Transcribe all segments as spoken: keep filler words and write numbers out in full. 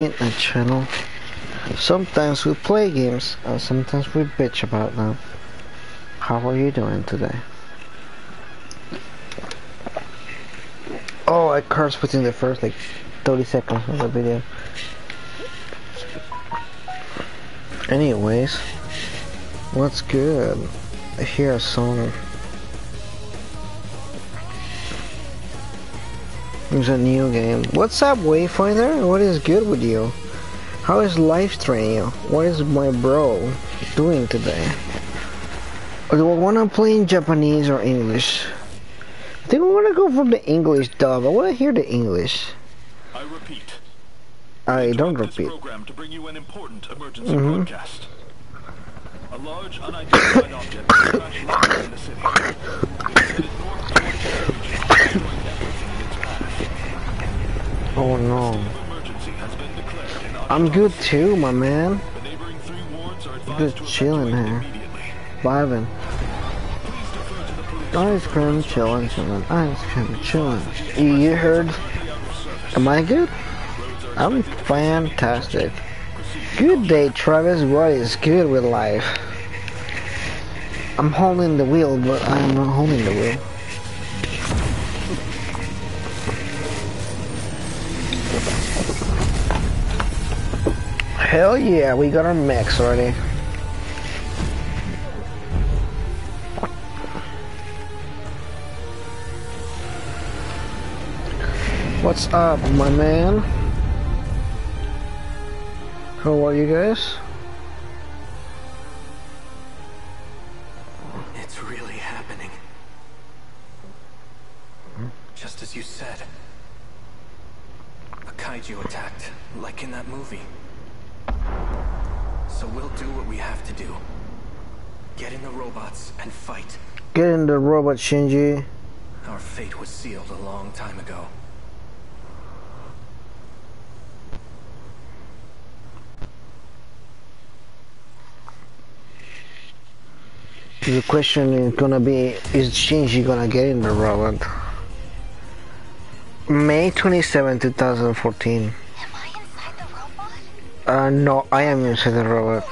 Midnight Channel. Sometimes we play games and sometimes we bitch about them. How are you doing today? Oh, I cursed within the first like thirty seconds of the video. Anyways, what's good? I hear a song. There's a new game. What's up, Wayfinder? What is good with you? How is life training you? What is my bro doing today? Do I wanna play in Japanese or English? I think I wanna go for the English dub. I wanna hear the English. I repeat. I don't repeat. This program to bring you an important emergency mm-hmm. broadcast. A large unidentified object crashed landed in the city. It headed north towards the region. Oh no. I'm good too, my man. Just chilling here. Vibing. Ice cream, chilling, chilling. Ice cream, chilling. You heard? Am I good? I'm fantastic. Good day, Travis. What is good with life? I'm holding the wheel, but I'm not holding the wheel. Hell yeah, we got our mechs already. What's up, my man? How are you guys? It's really happening. Hmm? Just as you said. A kaiju attacked, like in that movie. So we'll do what we have to do. Get in the robots and fight. Get in the robot, Shinji. Our fate was sealed a long time ago. The question is gonna be, is Shinji gonna get in the robot? May twenty-seventh, two thousand fourteen. Uh, no, I am inside the robot.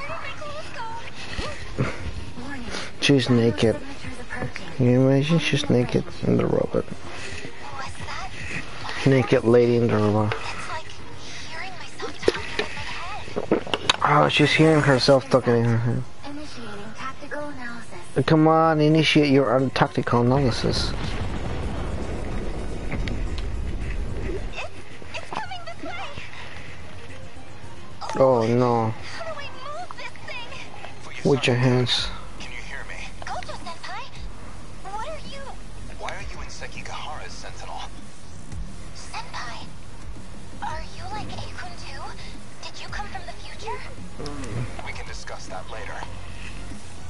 She's naked. Can you imagine? She's naked in the robot. Naked lady in the robot. Oh, she's hearing herself talking in her head. Come on, initiate your tactical analysis. Oh no. How do I move this thing? With your hands. Can you hear me? Goto Senpai? What are you? Why are you in Sekigahara's sentinel? Senpai, are you like Akun too? Did you come from the future? Mm. We can discuss that later.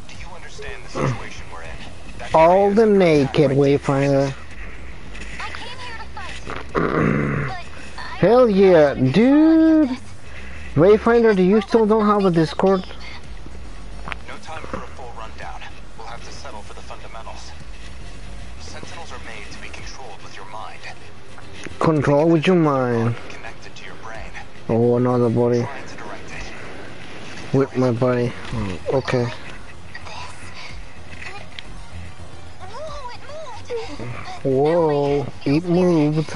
Do you understand the situation we're in? That All the naked Wayfinder. I came here to fight. Hell yeah, dude! Wayfinder, do you still don't have a Discord? No time for a full rundown. We'll have to settle for the fundamentals. Sentinels are made to be controlled with your mind. Control with your mind. Connected to your brain. Oh, another body. With my body. Oh, okay. Whoa, it moved.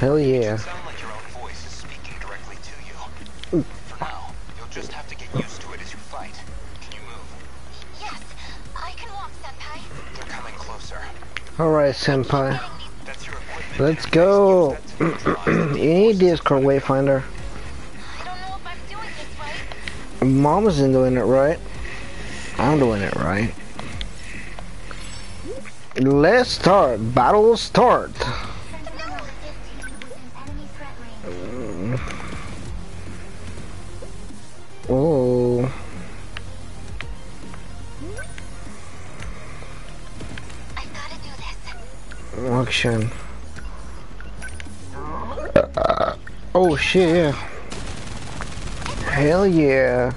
Hell yeah. Sound like your own voice is speaking directly to you. For now, you'll just have to get used to it as you fight. Can you move? Yes, I can walk, Senpai. They're coming closer. Alright, Senpai. That's your equipment. Let's go. You need Discord, Wayfinder. I don't know if I'm doing this right. Mom isn't doing it right. I'm doing it right. Let's start. Battle start. Oh. I gotta do this. Action. Uh, oh shit, yeah. Hell yeah.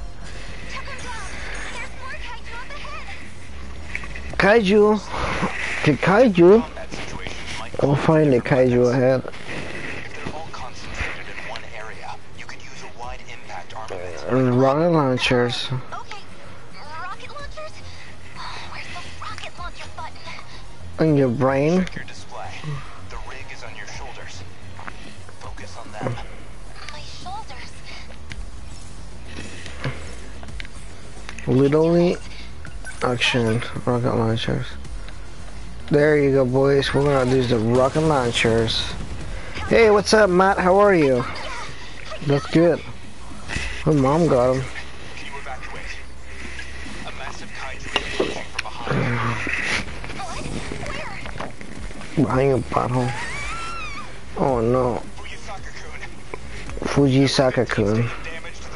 Kaiju, the Kaiju, oh finally Kaiju ahead. Rocket launchers. Okay. Rocket launchers? Oh, where's the rocket launcher button? On your brain? Check your display. The rig is on your shoulders. Focus on them. My shoulders. Literally action rocket launchers. There you go boys, we're gonna use the rocket launchers. Hey, what's up Matt? How are you? That's good. My mom got him. Can you evacuate? A massive kaiju is approaching from behind. What? Where? Behind a pothole. Oh no. Fujisaka-kun. Fujisaka-kun. Damage to the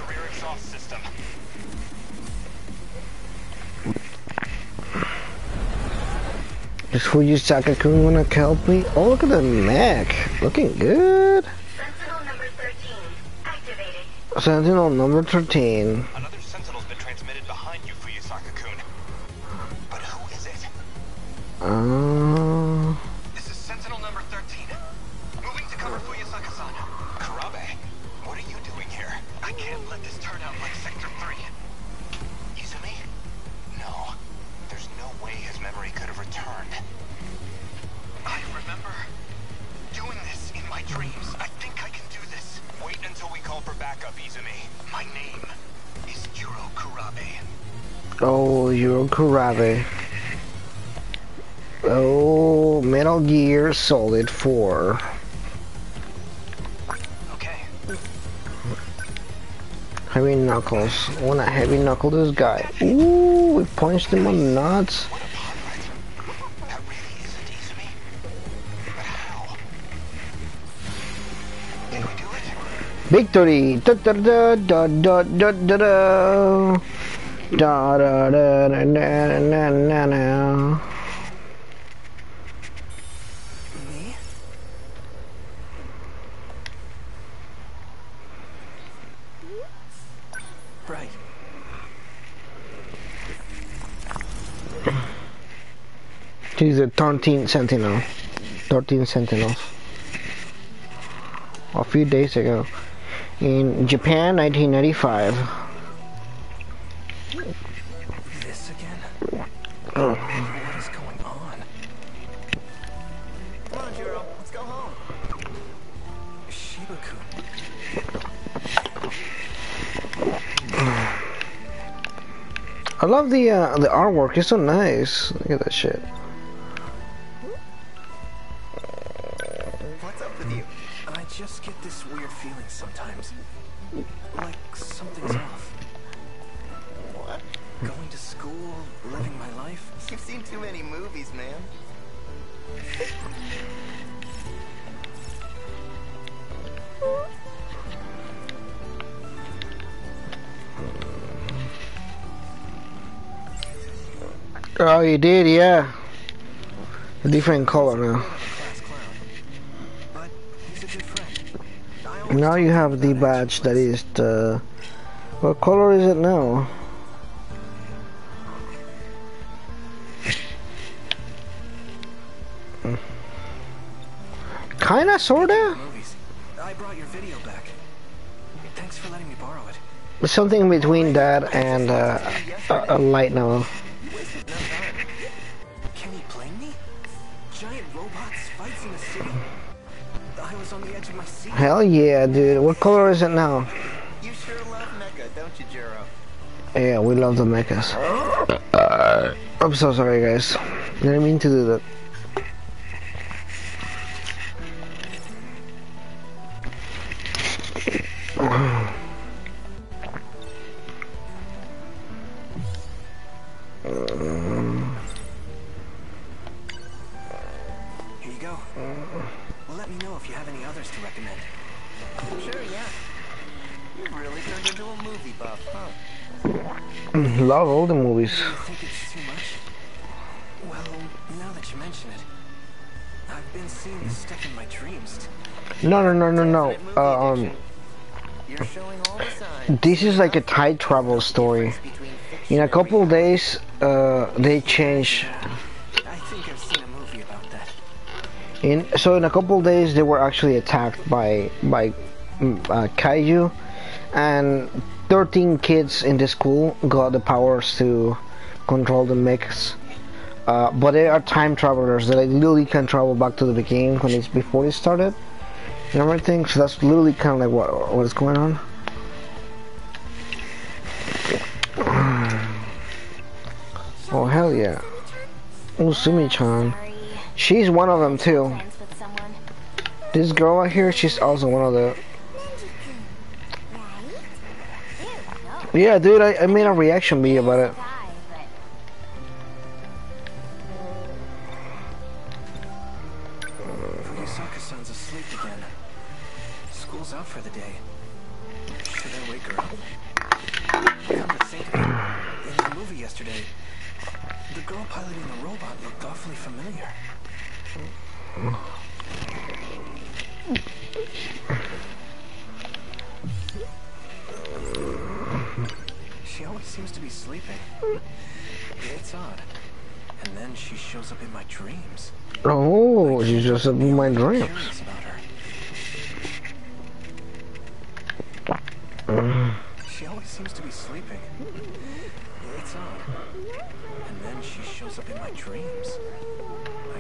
rear exhaust system. Is Fujisaka-kun wanna help me? Oh, look at the neck. Looking good. Sentinel number thirteen. Another sentinel's been transmitted behind you, Fuyusaka-kun. But who is it? Uh... This is Sentinel number thirteen. Moving to cover Fuyusaka-san. Kurabe, what are you doing here? I can't let this turn out like Sector three. Usami? No. There's no way his memory could have returned. I remember doing this in my dreams. I think I can do this. Wait until we call for backup, Izumi. My name is Jiro Kurabe. Oh, Jiro Kurabe. Oh, Metal Gear Solid four. Okay. Heavy knuckles. I wanna heavy knuckle this guy. Ooh, we punched him on the nuts. Victory! Da da da da da da da da da da da da da da da. Right. He's a thirteen sentinel. Thirteen sentinels. A few days ago. In Japan, nineteen ninety-five. This again? Oh. What is going on? Come on, Jiro. Let's go home. Shiba-kun. I love the uh, the artwork. It's so nice. Look at that shit. What's up with you? I just get this weird feeling sometimes, like something's off. What? Going to school, living my life. You've seen too many movies, man. Oh, you did, yeah. A different color now. Now you have the badge that is the... What color is it now? Kinda, sorta? I brought your video back. Thanks for letting me borrow it. Something between that and uh, a, a light novel. Can you blame me? Giant robots fights in the city? I was on the edge of my seat. Hell yeah, dude. What color is it now? You sure love mecha, don't you, Jiro? Yeah, we love the mechas. Uh, I'm so sorry, guys. Didn't mean to do that. Here you go. Let me know if you have any others to recommend. Sure, yeah. You really turned into a movie buff, huh? Love all the movies. Do you think it's too much? Well, now that you mention it, I've been seeing this stuff in my dreams. No, no, no, no, no. Uh, um, You're showing all the signs. This is like a time travel story. In a couple days, uh, they change. I think I've seen a movie about that. In so in a couple days, they were actually attacked by by uh, Kaiju, and thirteen kids in the school got the powers to control the mechs. Uh, but they are time travelers. They like, literally can travel back to the beginning when it's before it started and everything. So that's literally kind of like what what is going on. Oh hell yeah, Usumi-chan. She's one of them too. This girl right here, she's also one of the. Yeah, dude, I, I made a reaction video about it. Of my dreams. She always seems to be sleeping. It's odd. And then she shows up in my dreams. I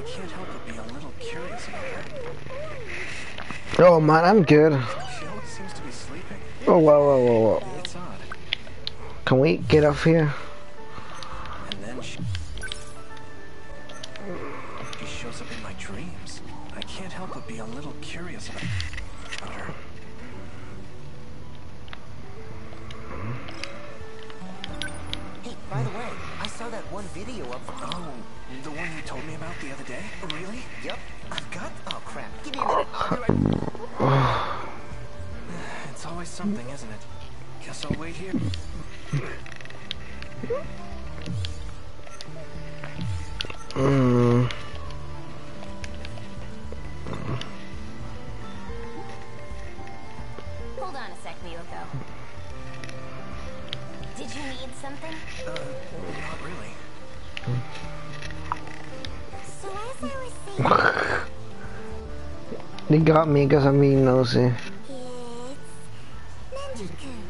can't help but be a little curious about her. Oh man, I'm good. She always seems to be sleeping. Oh whoa whoa whoa whoa. It's odd. Can we get off here? And then she she shows up in my dreams. I can't help but be a little curious about her. Hey, by the way, I saw that one video of... Oh, the one you told me about the other day? Really? Yep. I've got... Oh, crap. Give me a minute. Right. It's always something, isn't it? Guess I'll wait here. Hmm... Something? Uh, not really. So as I was saying... They got me because I'm being nosy. It's... Nenji-kun,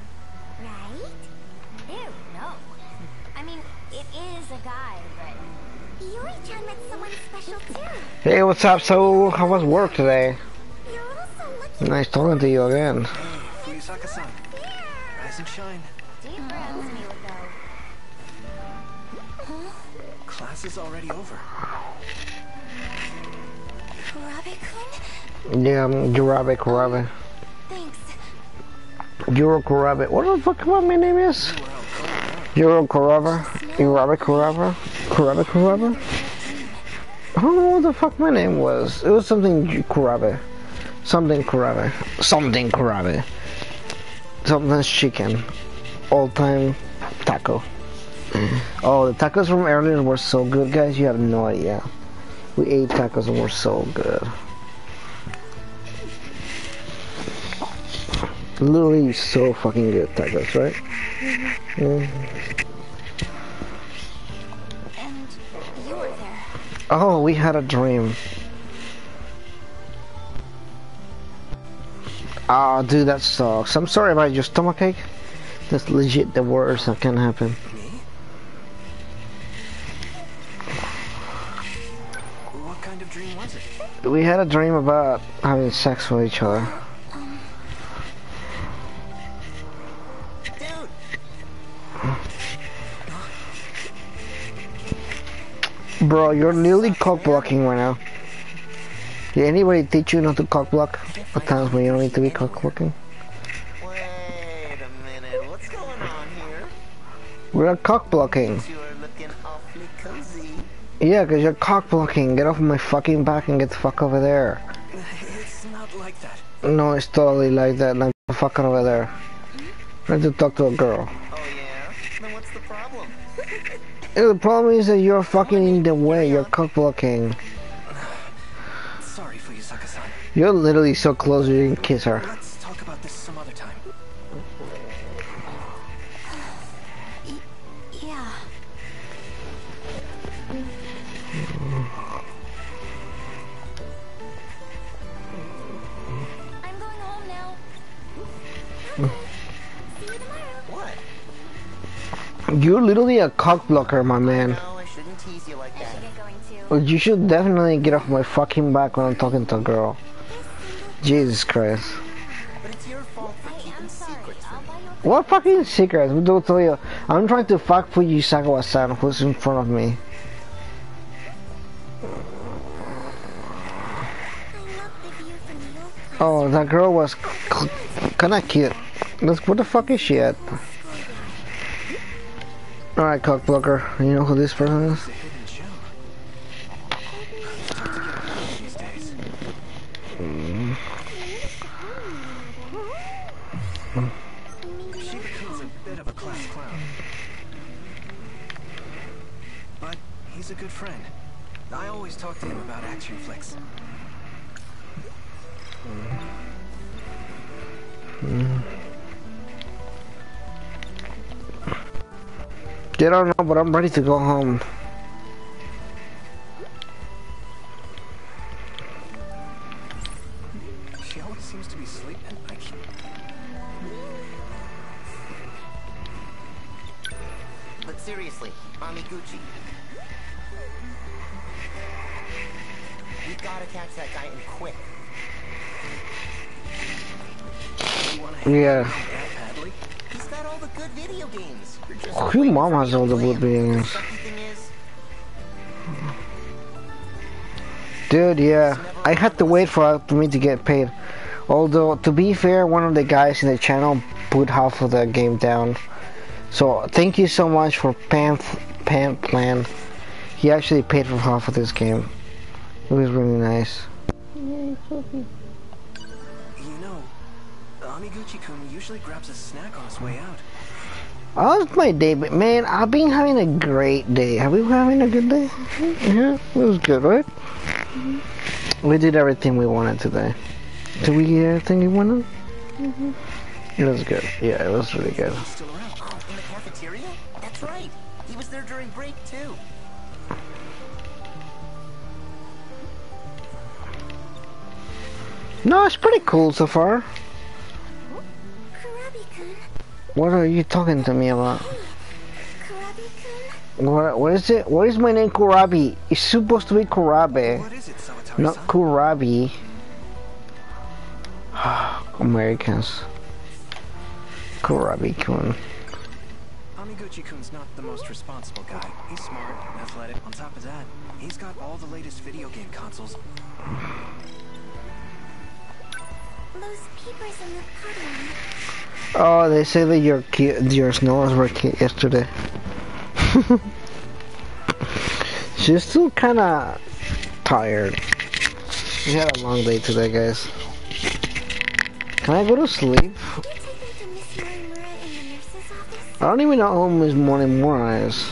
right? Ew, no. I mean, it is a guy, but... Yuri-chan met someone special too. Hey, what's up, Soul? How was work today? You're also lucky. Nice talking to you again. Hey, Fuyusaka-san. Rise and shine. Dear friends, Miwako. Class is already over. Kurabe-kun? Yeah, I'm Kurabe, Kurabe. Thanks. Jiro Kurabe. What the fuck about my name is? Jiro Kurabe. Kurabe, Kurabe. Kurabe, Kurabe. I don't know what the fuck my name was. It was something Kurabe. Something Kurabe. Something Kurabe. Something's chicken. Old time taco. Oh, the tacos from earlier were so good, guys. You have no idea. We ate tacos and were so good. Literally so fucking good tacos, right? Mm-hmm. Mm-hmm. And you were there. Oh, we had a dream. Ah, oh, dude, that sucks. I'm sorry about your stomachache. That's legit the worst that can happen. We had a dream about having sex with each other. Um. Dude. Bro, you're nearly cock blocking right now. Did anybody teach you not to cock block at times when you don't need to be cock blocking? Wait a minute, what's going on here? We're cock blocking. Yeah, because you're cock blocking. Get off my fucking back and get the fuck over there. It's not like that. No, it's totally like that. Now get the fuck over there. Hmm? I have to talk to a girl. Oh, yeah? Then what's the problem? The problem is that you're fucking in the way. You're cock blocking. Sorry, Fujisaka-san. You're literally so close you didn't kiss her. Let's talk about this some other time. Y yeah. I'm going home now. See you tomorrow. What? You're literally a cock blocker, my man. No, I shouldn't tease you like that. I shouldn't going to. Well, you should definitely get off my fucking back when I'm talking to a girl. Jesus Christ. But it's your fault for keeping secrets. What fucking secrets? What do I tell you? I'm trying to fuck Fujisakawa-san, who's in front of me. Oh, that girl was kinda cute. Look, where the fuck is she at? Alright, cockblocker. You know who this person is? A good friend. I always talk to him about action flicks. Mm. I don't know, but I'm ready to go home. She always seems to be sleeping. I can't. But seriously, Amiguchi. We've gotta catch that guy and quick. Yeah. He's got all the good video games. Your mom has all the good video games. Dude, yeah. I had to wait for me to get paid. Although, to be fair, one of the guys in the channel put half of the game down. So, thank you so much for Pamp Pam Plan. He actually paid for half of this game. It was really nice. Yay, trophy. You know, Amiguchi-kun usually grabs a snack on his way out. How's my day? But man, I've been having a great day. Have we been having a good day? Mm-hmm. Yeah, it was good, right? Mm-hmm. We did everything we wanted today. Did we get everything we wanted? Mm-hmm. It was good. Yeah, it was really good. He's still around. Oh, in the cafeteria? That's right. He was there during break, too. No, it's pretty cool so far. Kurabe-kun. What are you talking to me about? Kurabe-kun. What? What is it? What is my name, Kurabe? It's supposed to be Kurabe, what is it, not Kurabi. Americans. Kurabe-kun. Amiguchi-kun's not the most responsible guy. He's smart, athletic. On top of that, he's got all the latest video game consoles. Those papers in the oh, they say that your your snores were cute yesterday. She's still kind of tired. We had a long day today, guys. Can I go to sleep? I don't even know who Miss Morimura is.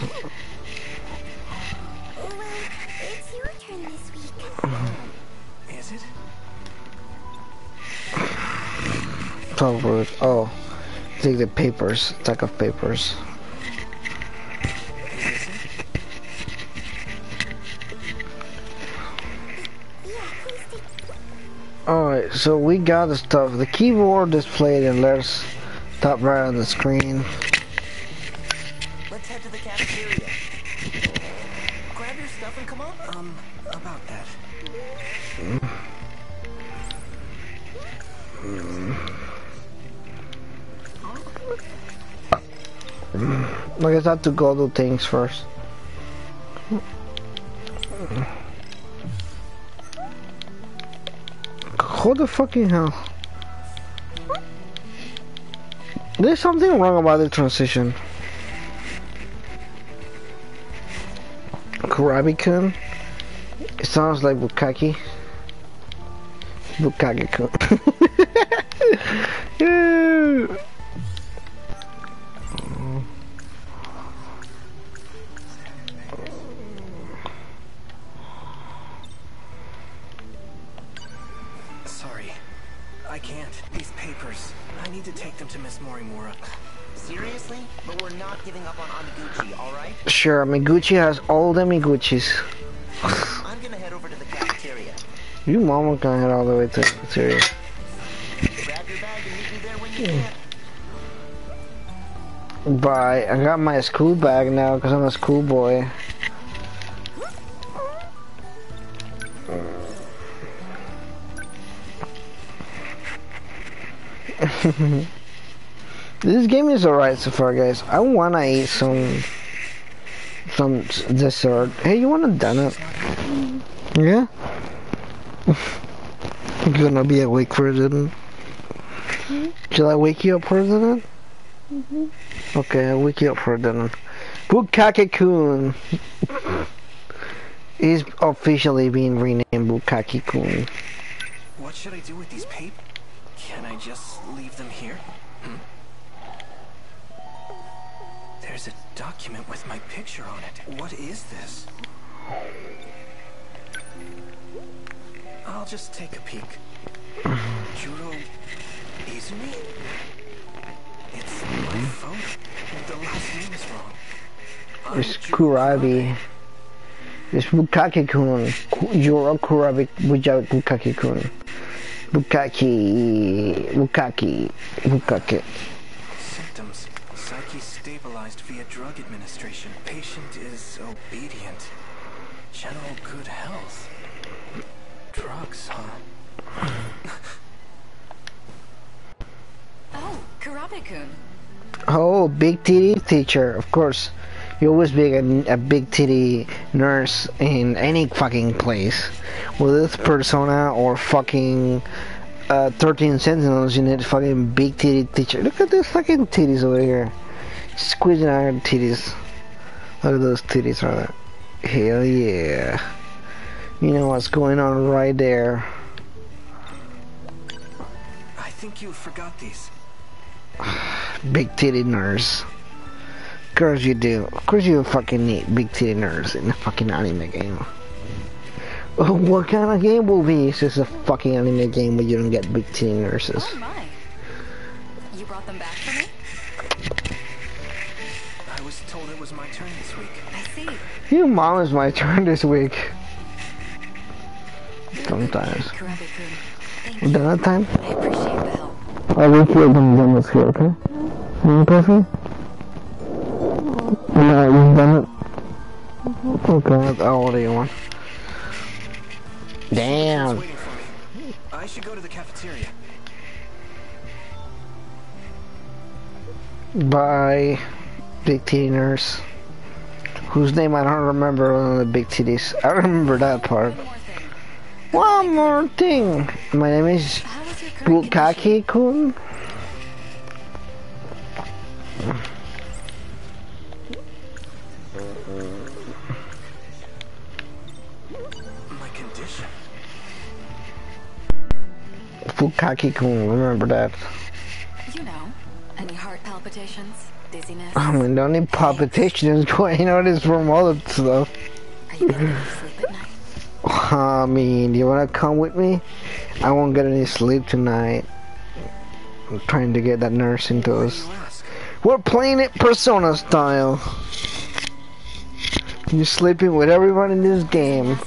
Oh, take the papers, stack of papers. Alright, so we got the stuff. The keyboard displayed in letters top right on the screen. Let's head to the cafeteria. Grab your stuff and come on. Um, about that. Mm. Mm. I guess I have to go do things first. Who the fucking hell? There's something wrong about the transition. Kurabe-kun? It sounds like Bukaki. Bukaki-kun. I can't. These papers. I need to take them to Miss Morimura. seriously, but we're not giving up on Amiguchi, alright? Sure, Amiguchi has all the Amiguchis. I'm gonna head over to the cafeteria. Your mama gonna head all the way to the cafeteria. Grab your bag and meet me there when you can. Bye. I got my school bag now because I'm a schoolboy. This game is alright so far, guys. I wanna eat some some dessert. Hey, you want a donut? Yeah. You're gonna be awake for a minute. Shall I wake you up for a minute? Mm-hmm. Okay, I'll wake you up for a minute. Bukaki-kun is officially being renamed Bukaki-kun. What should I do with these papers? Can I just leave them here? Hmm. There's a document with my picture on it. What is this? I'll just take a peek. Jiro Izumi? It's my phone. The last name is wrong. I'm it's Kurabe. It's Bukaki-kun. Jiro Kurabe Bukaki-kun. Bukaki, Bukaki, Bukaki. Symptoms. Psyche stabilized via drug administration. Patient is obedient. General good health. Drugs, huh? Oh, Kurabe-kun. Oh, big titty teacher, of course. You always be a, a big titty nurse in any fucking place. Whether it's Persona or fucking uh, thirteen Sentinels, you need fucking big titty teacher. Look at those fucking titties over here. Squeezing our titties. Look at those titties right there. Hell yeah. You know what's going on right there. I think you forgot these. Big titty nurse. Of course you do. Of course you fucking need big titty nerds in a fucking anime game. What kind of game will be? Is this a fucking anime game where you don't get big titty nurses? Oh my. You brought them back for me? I was told it was my turn this week. I see. Your mom is my turn this week. Sometimes. Dinner time? I appreciate the help. I will put them in here, okay? You perfect? No, you've done it. Oh god, how old are you one? Damn. I should go to the cafeteria. Bye, big titty nurse. Whose name I don't remember on the big titties. I remember that part. One more thing. My name is Bukaki-kun. Bukaki-kun, remember that. You know, any heart palpitations, dizziness. I mean, the only palpitations going on is from all that stuff. Are you going to sleep at night? I mean, do you want to come with me? I won't get any sleep tonight. I'm trying to get that nurse into us. We're playing it Persona style. You're sleeping with everyone in this game.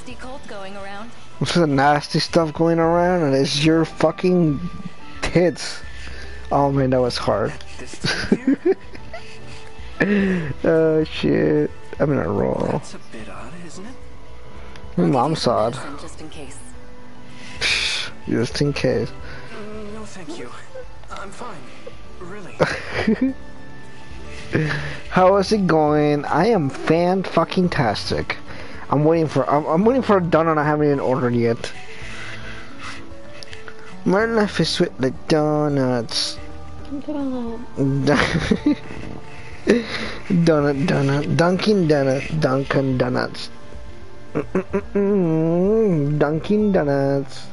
What's the nasty stuff going around, and it's your fucking tits. Oh man, that was hard. Oh shit, I'm in a roll. My mom saw it. Just in case. Just in case. No, thank you. I'm fine. Really. How is it going? I am fan fucking tastic. I'm waiting for I'm, I'm waiting for a donut I haven't even ordered yet. My life is sweet like donuts. Donut, donut, Dunkin' Donuts, Dunkin' Donuts, mm -mm -mm -mm. Dunkin' Donuts.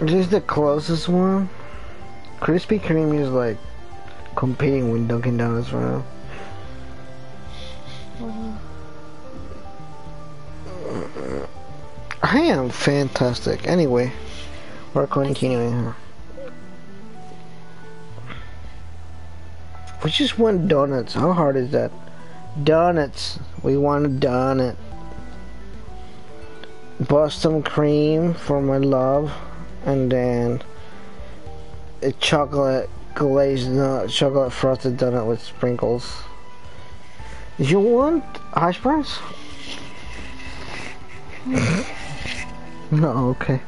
Is this the closest one? Krispy Kreme is like competing with Dunkin' Donuts right now. Mm-hmm. I am fantastic. Anyway, we're continuing. We just want donuts. How hard is that? Donuts. We want a donut. Boston cream for my love, and then a chocolate glazed nut, chocolate frosted donut with sprinkles. Did you want hash browns? No, okay.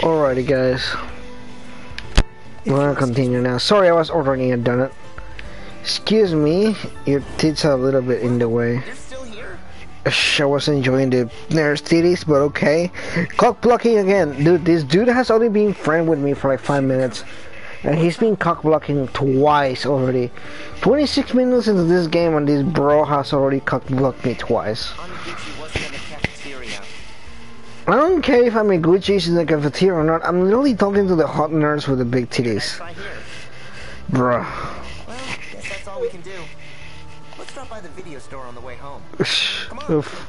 Alrighty, guys. We're gonna continue now. Sorry, I was ordering a donut. Excuse me, your tits are a little bit in the way. I was enjoying the nurse titties, but okay. Cock blocking again. Dude, this dude has only been friend with me for like five minutes. And he's been cock blocking twice already. twenty-six minutes into this game, and this bro has already cock blocked me twice. I don't care if Amiguchi is in the cafeteria or not, I'm literally talking to the hot nurse with the big titties. Bruh. Well, guess that's all we can do. Let's drop by the video store on the way home. Come on. Oof.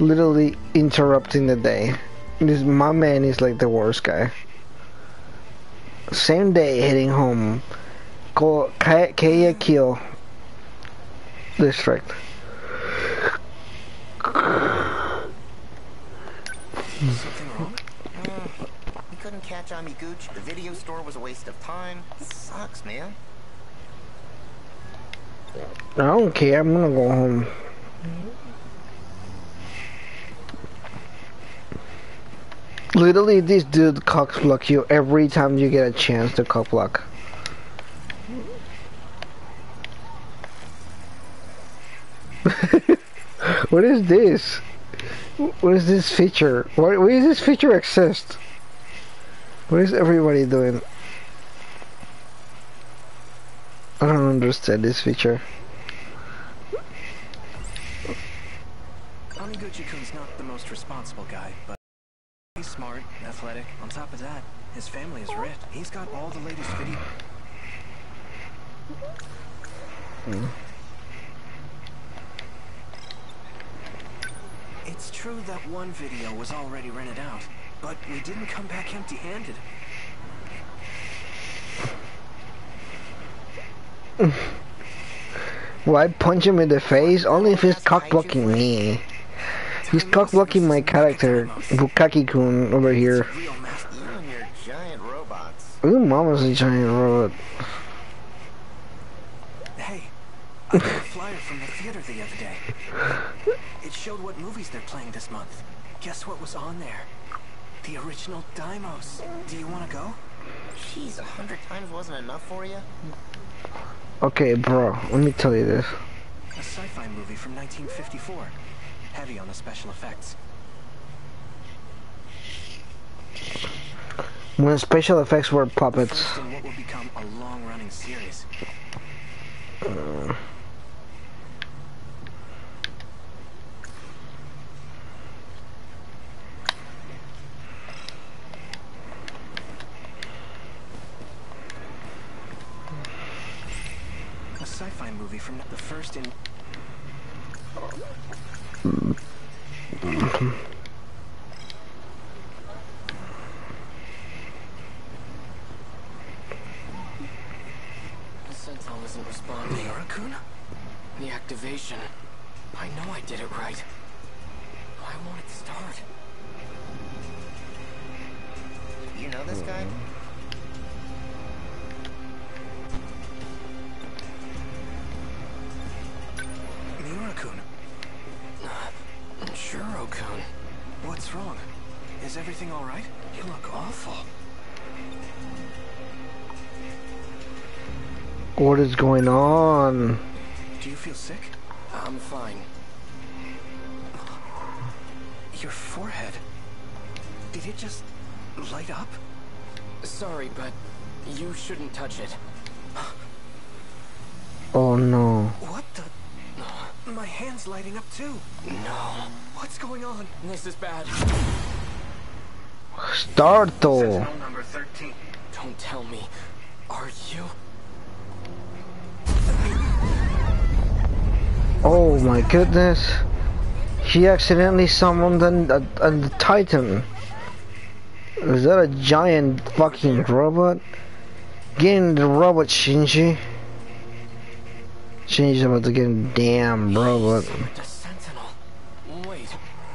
Literally interrupting the day. This, my man is like the worst guy. Same day heading home. Call Kayakil District. Something wrong? Mm, we couldn't catch Amiguchi. The video store was a waste of time. Sucks, man. I don't care. I'm gonna go home. Mm-hmm. Literally, this dude cock block you every time you get a chance to cock block. What is this? What is this feature? Why, why does this feature exist? What is everybody doing? I don't understand this feature. Amiguchi-kun's not the most responsible guy, but he's smart, athletic. On top of that, his family is rich. He's got all the latest video. Mm. It's true that one video was already rented out, but we didn't come back empty-handed. Why punch him in the face? Only if he's cock-blocking me. He's cock-blocking my character, Bukaki-kun, over here. Ooh, mama's a giant robot. Hey, I got a flyer from the theater the other day. It showed what movies they're playing this month. Guess what was on there? The original Deimos. Do you want to go? Jeez, a hundred times wasn't enough for you? Okay, bro, let me tell you this. A sci-fi movie from nineteen fifty-four. Heavy on the special effects. When special effects were puppets. First in what will become a long-running series. Uh. Sci-fi movie from the first in the sentinel isn't responding. Mirakuna? The activation. I know I did it right. Why won't it start? You know this guy? Miura-kun. Jiro-kun. What's wrong? Is everything alright? You look awful. What is going on? Do you feel sick? I'm fine. Your forehead. Did it just light up? Sorry, but you shouldn't touch it. Oh no. What the? My hand's lighting up too. No. What's going on? This is bad. Startle. Don't tell me. Are you? Oh my goodness. He accidentally summoned an, a, a Titan. Is that a giant fucking robot? Get in the robot, Shinji. Shinji's about to get in the damn robot. The Sentinel. Wait,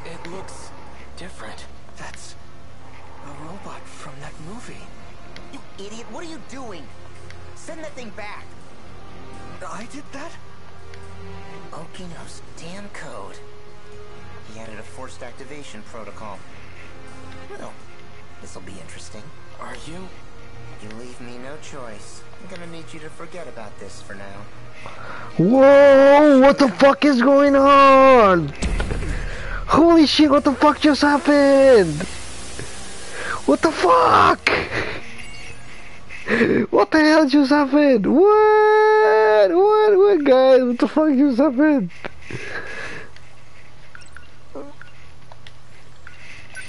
it looks different. That's a robot from that movie. You idiot, what are you doing? Send that thing back. I did that? Okino's damn code. He added a forced activation protocol. Well, this'll be interesting. Are you? You leave me no choice. I'm gonna need you to forget about this for now. Whoa! What the fuck is going on? Holy shit! What the fuck just happened? What the fuck? What the hell just happened? What? What? What, guys? What the fuck just happened?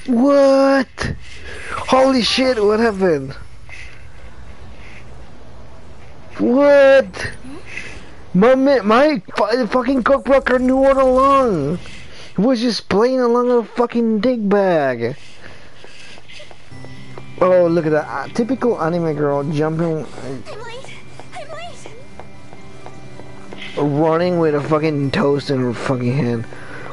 What? Holy shit! What happened? What? My my fucking cockblocker knew all along. He was just playing along a fucking dick bag. Oh, look at that. Uh, typical anime girl jumping. I'm late. I'm late. Running with a fucking toast in her fucking hand.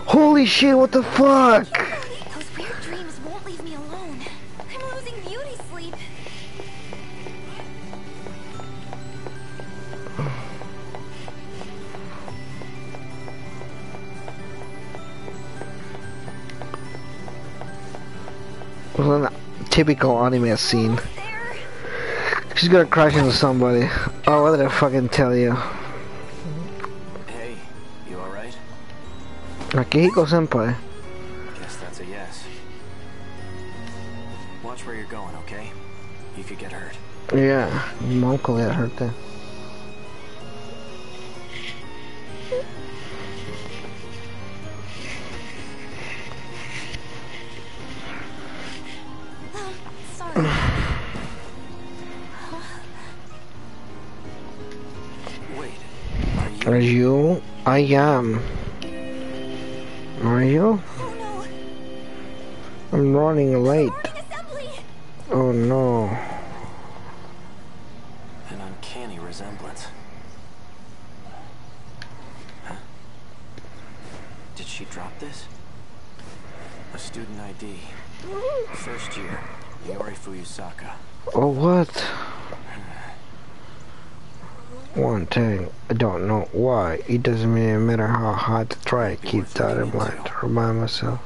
Holy shit, what the fuck? Those weird dreams won't leave me alone. I'm losing beauty sleep. Well, a typical anime scene. She's gonna crash into somebody. Oh, what did I fucking tell you? Hey, you alright? Kiriko Senpai. Guess that's a yes. Watch where you're going, okay? You could get hurt. Yeah, my uncle got hurt there. Are you? I am. Are you? Oh, no. I'm running late. Oh no. An uncanny resemblance. Huh? Did she drop this? A student I D. First year. Yuri Fuyusaka. Oh, what? One thing, I don't know why, it doesn't really matter how hard to try, keep that in mind, to remind myself.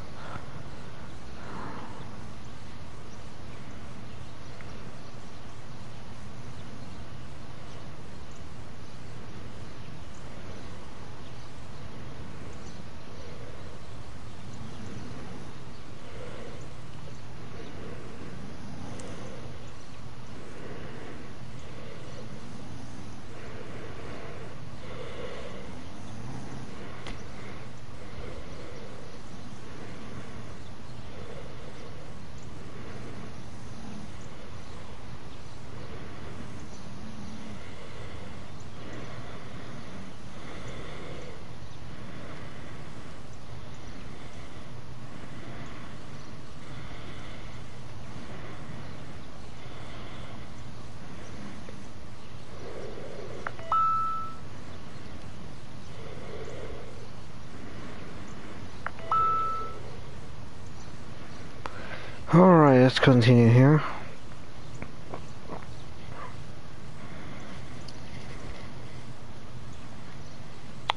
Let's continue here.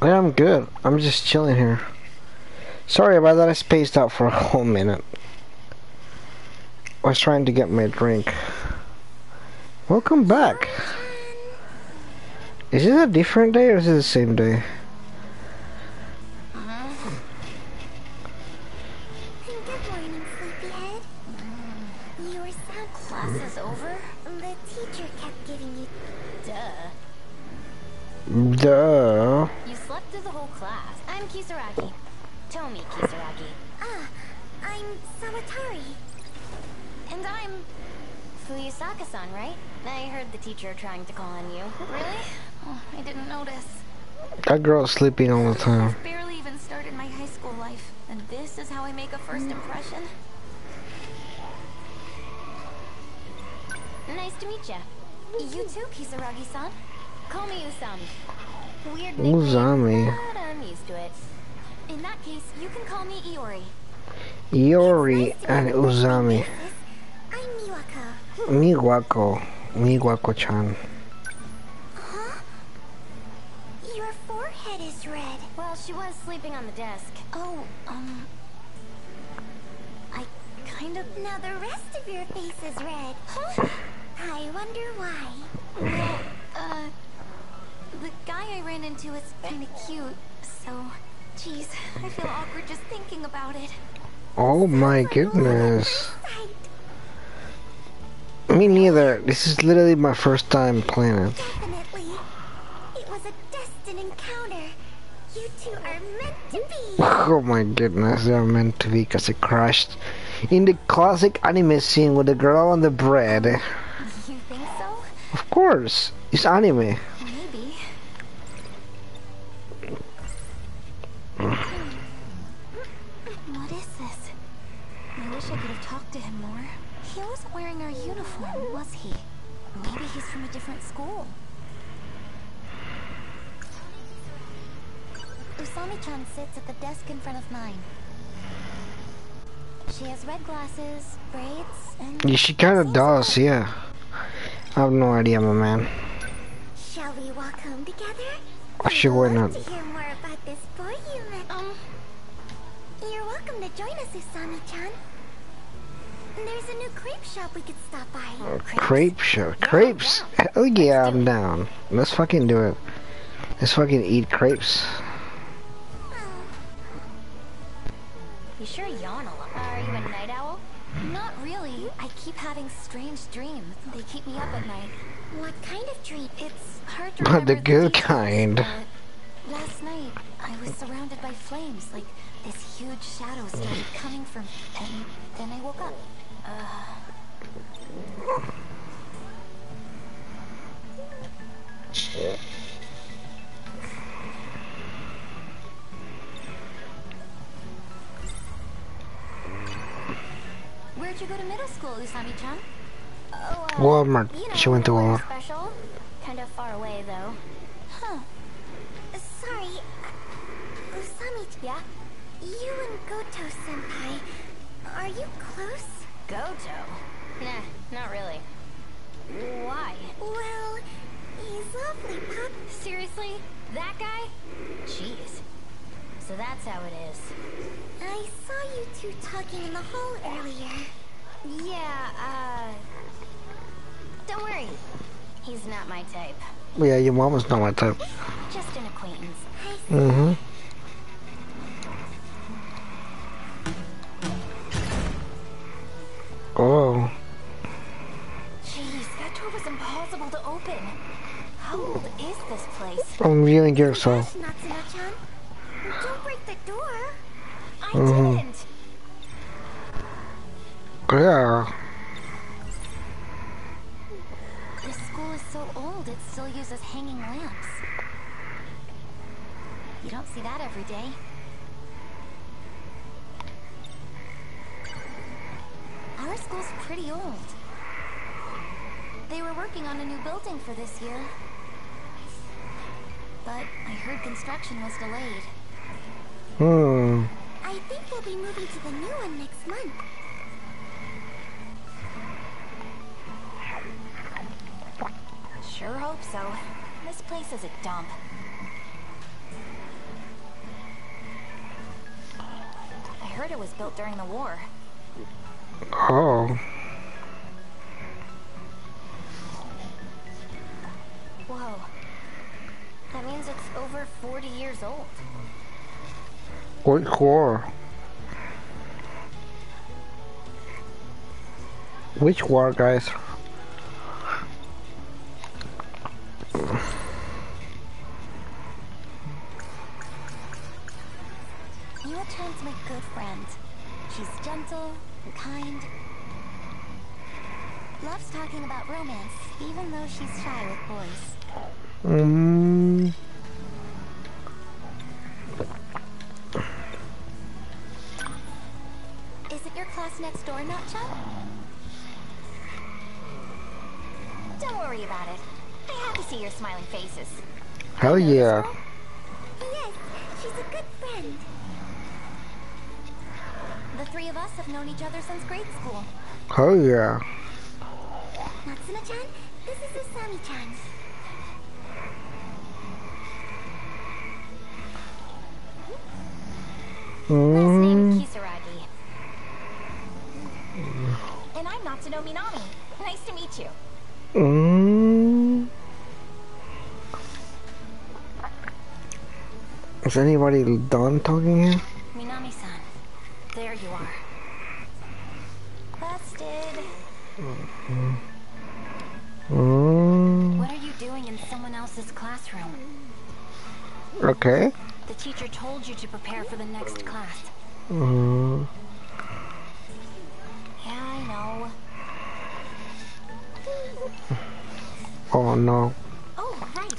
Yeah, I'm good. I'm just chilling here. Sorry about that. I spaced out for a whole minute. I was trying to get my drink. Welcome back. Is it a different day or is it the same day? Duh. You slept through the whole class. I'm Kisaragi. Tell me, Kisaragi. Ah, I'm Sawatari. And I'm... Fuyusaka-san, right? I heard the teacher trying to call on you. Really? Oh, I didn't notice. That girl's sleeping all the time. I've barely even started my high school life, and this is how I make a first impression? Nice to meet ya. You too, Kisaragi-san. Call me Usami. Weird name, Usami. But I'm used to it. In that case, you can call me Iori. Yuri and Usami. I'm Miwako. Miwako. Miwako-chan. Huh? Your forehead is red. Well, she was sleeping on the desk. Oh, um... I kind of... Now the rest of your face is red. Huh? I wonder why. Well, uh... the guy I ran into is kind of cute, so... Jeez, I feel awkward just thinking about it. Oh my goodness. Me neither. This is literally my first time playing it. Definitely. It was a destined encounter. You two are meant to be. Oh my goodness, they are meant to be because it crashed. In the classic anime scene with the girl on the bread. You think so? Of course. It's anime. Maybe. I could have talked to him more. He wasn't wearing our uniform, was he? Maybe he's from a different school. Usami-chan sits at the desk in front of mine. She has red glasses, braids, and... Yeah, she kind of does, yeah. I have no idea, my man. Shall we walk home together? Oh, sure, why not? To hear more about this boy you met. Um, You're welcome to join us, Usami-chan. There's a new crepe shop we could stop by. Oh, crepe shop? Crepes? Yeah, hell yeah, I'm down. Let's fucking do it. Let's fucking eat crepes. Oh. You sure yawn a lot. Are you a night owl? Not really. I keep having strange dreams. They keep me up at night. What kind of dream? It's hard to remember. The good kind. Last night, I was surrounded by flames, like this huge shadow started coming from, and then I woke up. Uh... Yeah. Where'd you go to middle school, Usami-chan? Oh, uh, Walmart. You know, she went to Walmart. Special. Kind of far away, though. Huh. Sorry, uh, Usami, yeah? You and Goto senpai, are you close? Goto? Nah, not really. Why? Well, he's lovely, Pop. Seriously? That guy? Jeez. So that's how it is. I saw you two talking in the hall earlier. Yeah, uh... Don't worry. He's not my type. Yeah, your mom is not my type. Just an acquaintance. Mm-hmm. Oh. Jeez, that door was impossible to open. How old is this place? I'm viewing yourself. Natsuno-chan. Don't break the door. I mm-hmm. didn't. Yeah. This school is so old, it still uses hanging lamps. You don't see that every day. Our school's pretty old. They were working on a new building for this year. But I heard construction was delayed. Hmm. I think we'll be moving to the new one next month. Sure hope so. This place is a dump. I heard it was built during the war. Oh. Whoa. That means it's over forty years old. What war? Which war, guys? Miwako-chan's my good friend. She's gentle and kind. Loves talking about romance, even though she's shy with boys. Um. Is it your class next door, Nacho? Don't worry about it. I have to see your smiling faces. Hell yeah. Yes, she's a good friend. The three of us have known each other since grade school. Hell yeah. Matsuno-chan, this is Usami-chan. Mm. Last name Kisaragi. Mm. And I'm Natsuno Minami. Nice to meet you. Mm. Is anybody done talking here? Minami-san, there you are. Busted. Mm-hmm. Mm. What are you doing in someone else's classroom? Okay. The teacher told you to prepare for the next class. Mm. Yeah, I know. Oh no. Oh, right.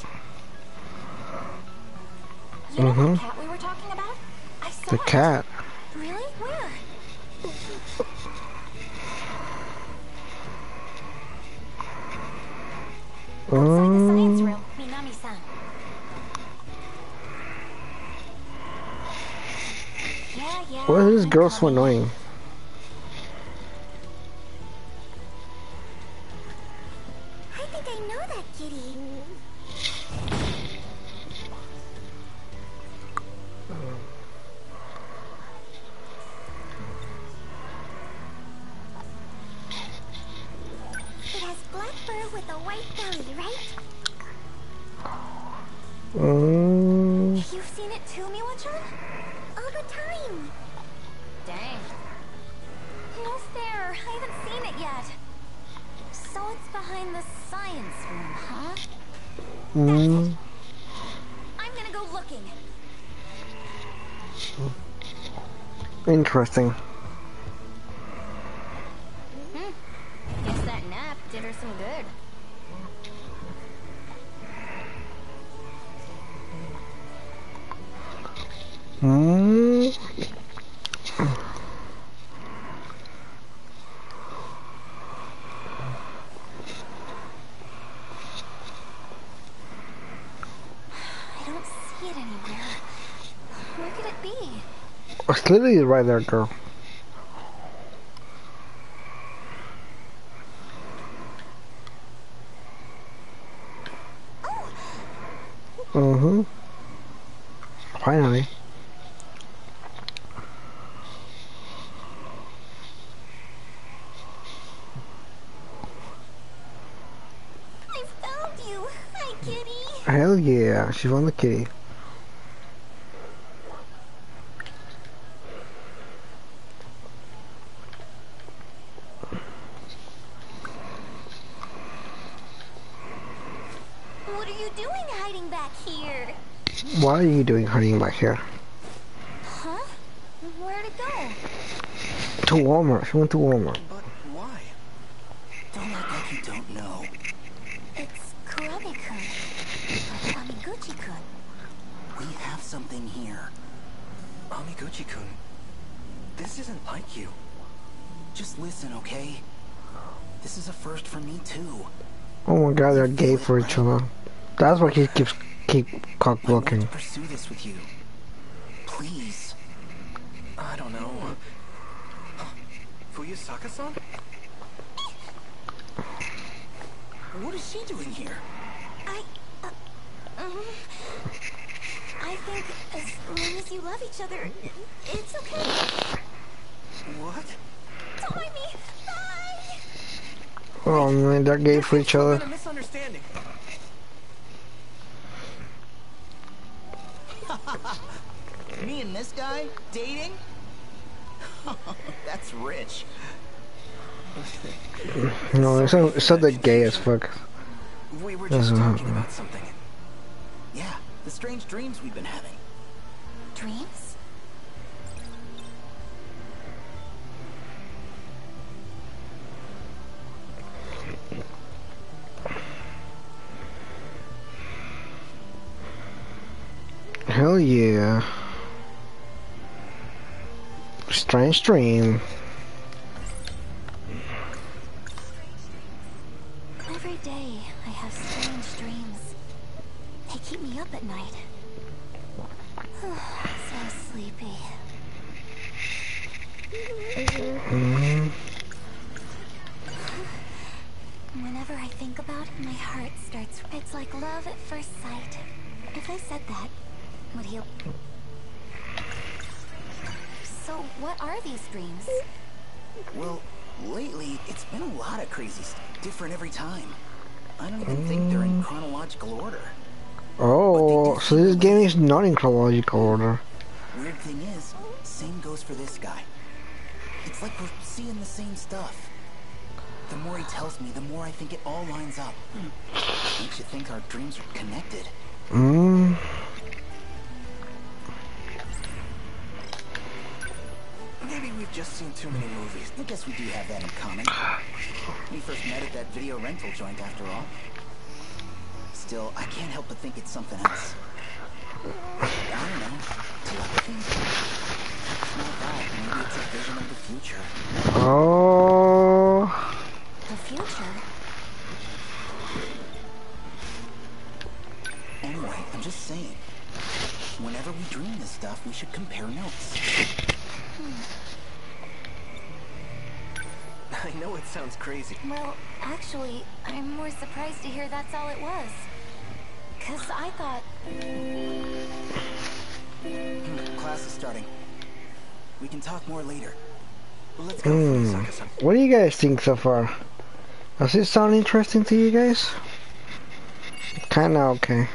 You mm-hmm. know the cat we were talking about? I saw the cat. It. Really? Where? Outside the science room, Minami-san. Yeah, yeah. Why is this girl so annoying? I think I know that kitty. With a white belly, right? Mm. You've seen it too, Miwako? All the time. Dang. Almost there. I haven't seen it yet. So it's behind the science room, huh? Mm. That's it. I'm gonna go looking. Interesting. Did her some good. Mm. I don't see it anywhere. Where could it be? It's literally right there, girl. Mm-hmm. Finally. I found you. Hi, kitty. Hell yeah, she found the kitty. What are you doing hiding back here? Huh? Where'd it go? To Walmart. She went to Walmart. But why? Don't look like you don't know. It's Kurabe-kun. Amiguchi-kun. We have something here. Amiguchi-kun, this isn't like you. Just listen, okay? This is a first for me, too. Oh my god, they're gay for each other. That's why he keeps... Keep cock-blocking. I want to pursue this with you. Please. I don't know. Fuyusaka-san? What is she doing here? I... Uh, um, I think as long as you love each other, it's okay. What? Don't mind me. Bye! Oh man, they're gay for each other. Misunderstanding. Me and this guy dating? That's rich. No, it's not, it's not the gay as fuck. We were just talking about something. Yeah, the strange dreams we've been having. Dreams? Hell yeah. Strange dream. Every day I have strange dreams. They keep me up at night. Oh, so sleepy. Mm-hmm. Whenever I think about it, my heart starts. It's like love at first sight. If I said that, would he? So, what are these dreams? Well, lately it's been a lot of crazy stuff, different every time. I don't even mm. think they're in chronological order. Oh, so this game is not in chronological order. Weird thing is, same goes for this guy. It's like we're seeing the same stuff. The more he tells me, the more I think it all lines up. Makes you think our dreams are connected. Mm. Maybe we've just seen too many movies. I guess we do have that in common. We first met at that video rental joint after all. Still, I can't help but think it's something else. I don't know. Telepathy? It's not that. Maybe it's a vision of the future. Oh. The future? Anyway, I'm just saying, whenever we dream this stuff, we should compare notes. Hmm. I know it sounds crazy. Well, actually, I'm more surprised to hear that's all it was. Because I thought... Hmm, class is starting. We can talk more later. Well, let's go. Mm. What do you guys think so far? Does it sound interesting to you guys? Kinda okay.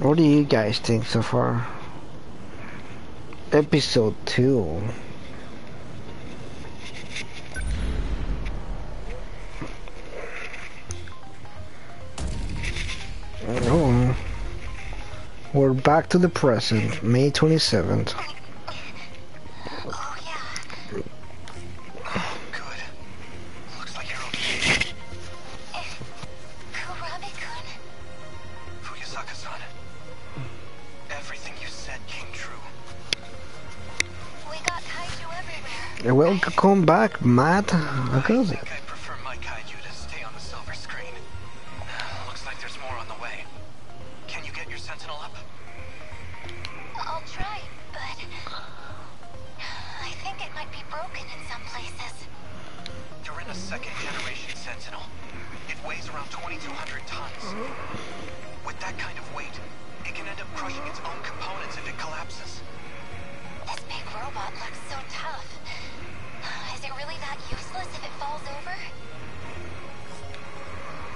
What do you guys think so far? Episode two. Oh, we're back to the present, May twenty-seventh. Welcome back, Matt. I think I'd prefer my Kaiju to stay on the silver screen. Looks like there's more on the way. Can you get your sentinel up? I'll try, but I think it might be broken in some places. They're in a second generation sentinel. It weighs around twenty-two hundred tons. With that kind of weight, it can end up crushing its own components if it collapses. This big robot looks so tough. Is it really that useless if it falls over?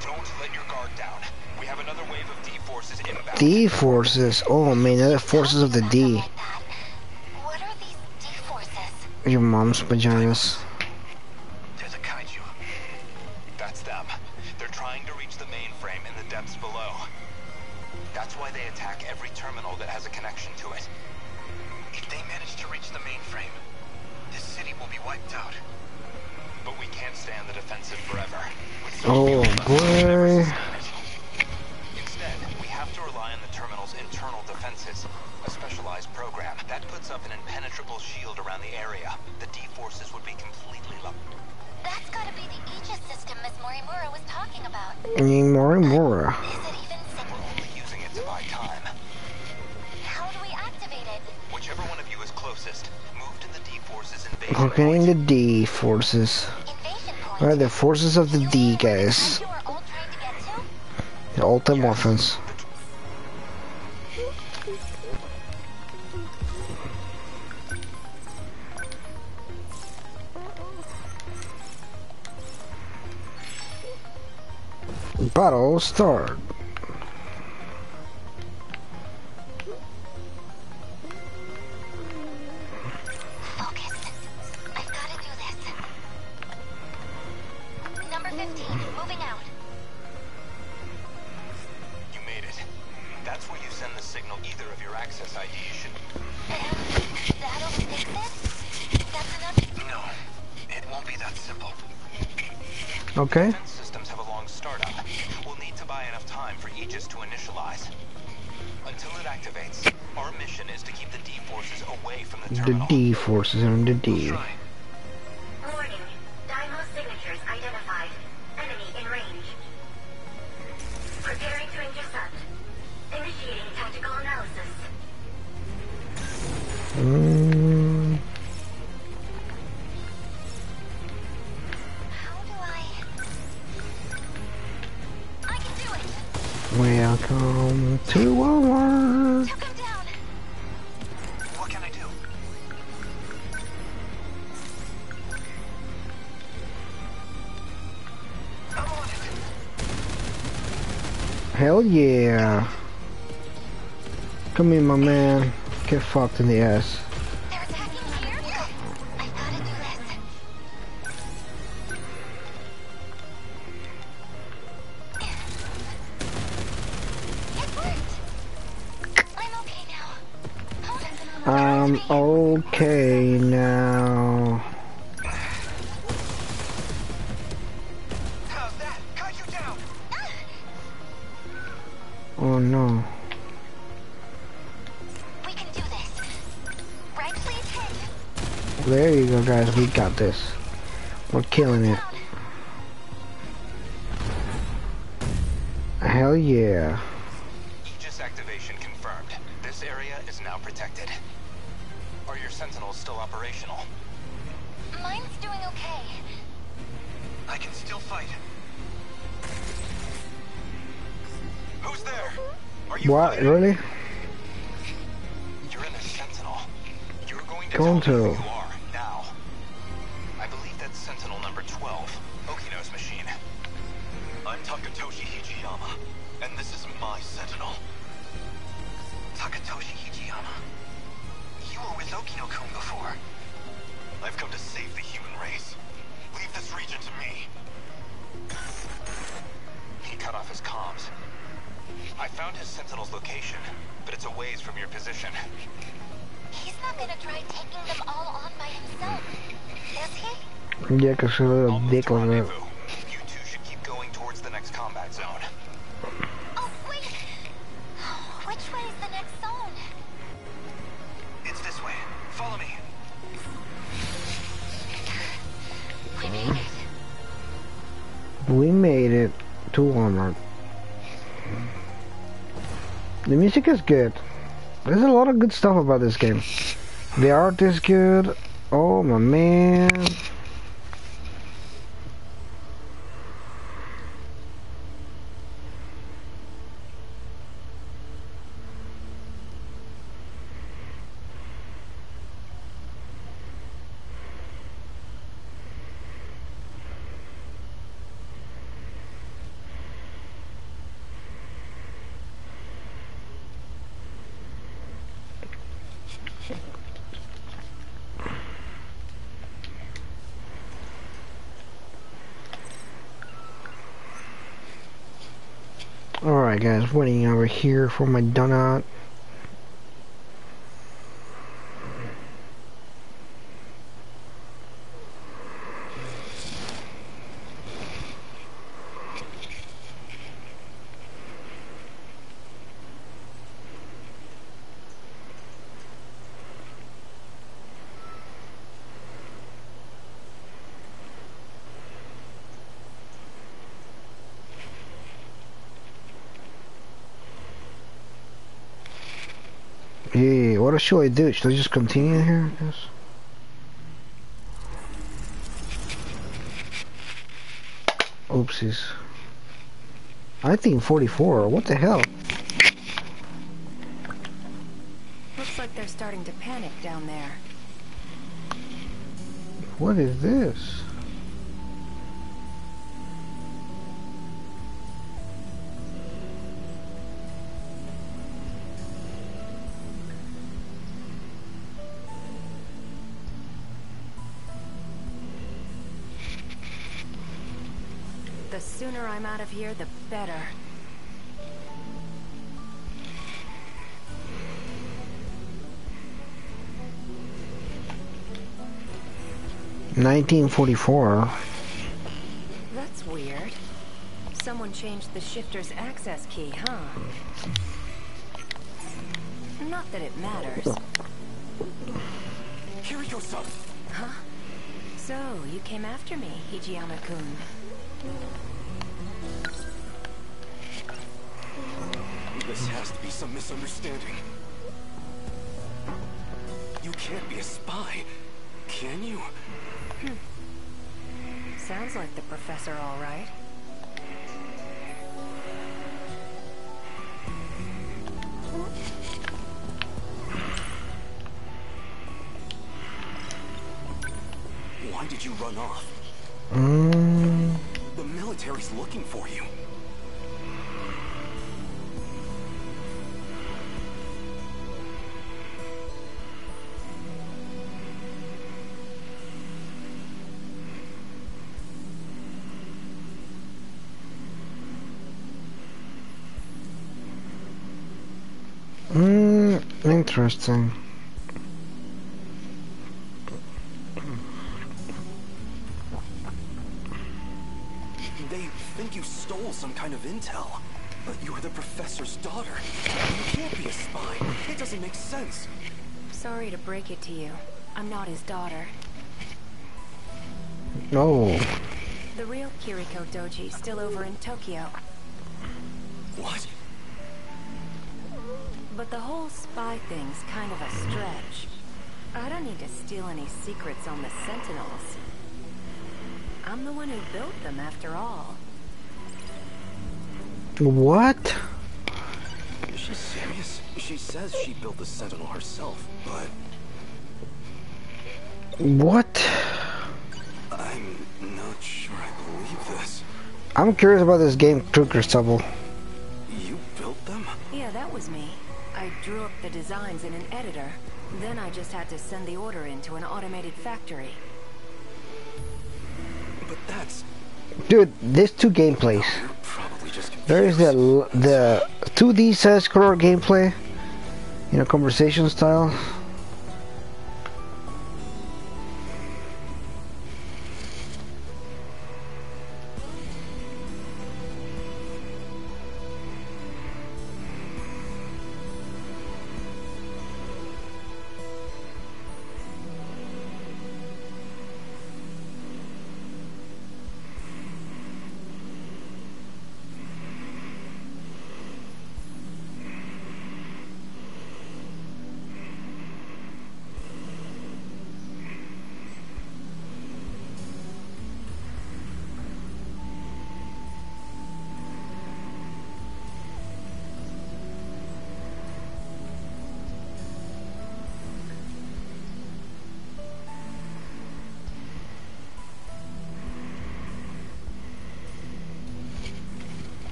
Don't let your guard down. We have another wave of D forces inbound. D forces? Oh man, they're the forces of the D. Like what are these D forces? Your mom's vaginas. They're the Kaiju. That's them. They're trying to reach the mainframe in the depths below. That's why they attack every terminal that has a connection to it. If they manage to reach the mainframe, this city will be wiped out. But we can't stay on the defensive forever. Oh boy. Instead, we have to rely on the terminal's internal defenses, a specialized program that puts up an impenetrable shield around the area. The D-forces would be completely locked. That's gotta be the Aegis system Miss Morimura was talking about. Morimura. Is it even simple? We're only using it to buy time. How do we activate it? Whichever one of you is closest. We're getting the D forces. Alright, the forces of the D, guys. The ultimate offense. Battle start. signal either of your access I Ds should... And that'll fix it? That's enough? No, it won't be that simple. Okay. Defense systems have a long startup. We'll need to buy enough time for Aegis to initialize. Until it activates, our mission is to keep the D-forces away from the terminal. The D-forces and the D. Warning. Deimos signatures identified. Enemy in range. Preparing to intercept. Initiating tactical analysis. Mm. How do I... I can do it! Welcome to our world! Took him down! What can I do? I'm on it! Hell yeah! Come in, my man. Get fucked in the ass. They're attacking here? I gotta do this. It worked. I'm okay now. I'm okay now. How's that? Cut you down. Oh no. There you go, guys. We got this. We're killing it. Hell yeah. Aegis activation confirmed. This area is now protected. Are your sentinels still operational? Mine's doing okay. I can still fight. Who's there? Are you what? Fighting? Really? You're in a sentinel. You're going to Goto. Tell me who you are. Sentinel number twelve, Okino's machine. I'm Takatoshi Hijiyama, and this is my sentinel. Takatoshi Hijiyama, you were with Okino-kun before. I've come to save the human race. Leave this region to me. He cut off his comms. I found his sentinel's location, but it's a ways from your position. He's not gonna try taking them all on by himself, is he? Yeah, cause a little dick on it. You two should keep going towards the next combat zone. Oh wait, which way is the next zone? It's this way. Follow me. We made it. We made it to armor. The music is good. There's a lot of good stuff about this game. The art is good. Oh my man. Alright guys, waiting over here for my donut. What should I do? Should I just continue here? I guess. Oopsies. I think forty-four. What the hell? Looks like they're starting to panic down there. What is this? The sooner I'm out of here, the better. nineteen forty-four. That's weird. Someone changed the shifter's access key, huh? Not that it matters. Kiriko-san. Huh? So, you came after me, Hijiyama-kun. This has to be some misunderstanding. You can't be a spy, can you? Hmm. Sounds like the professor, all right. Why did you run off? Mm. The military's looking for you. Hmm, interesting. They think you stole some kind of intel, but you're the professor's daughter. You can't be a spy. It doesn't make sense. Sorry to break it to you. I'm not his daughter. No. The real Kiriko Doji still over in Tokyo. What? But the whole spy thing's kind of a stretch. I don't need to steal any secrets on the Sentinels. I'm the one who built them, after all. What? Is she serious? She says she built the Sentinel herself, but... What? I'm not sure I believe this. I'm curious about this game, Crook or Stubble. You built them? Yeah, that was me. I drew up the designs in an editor, then I just had to send the order into an automated factory. But that's... Dude, there's two gameplays. There is the the two D side-scroller gameplay, you know, conversation style.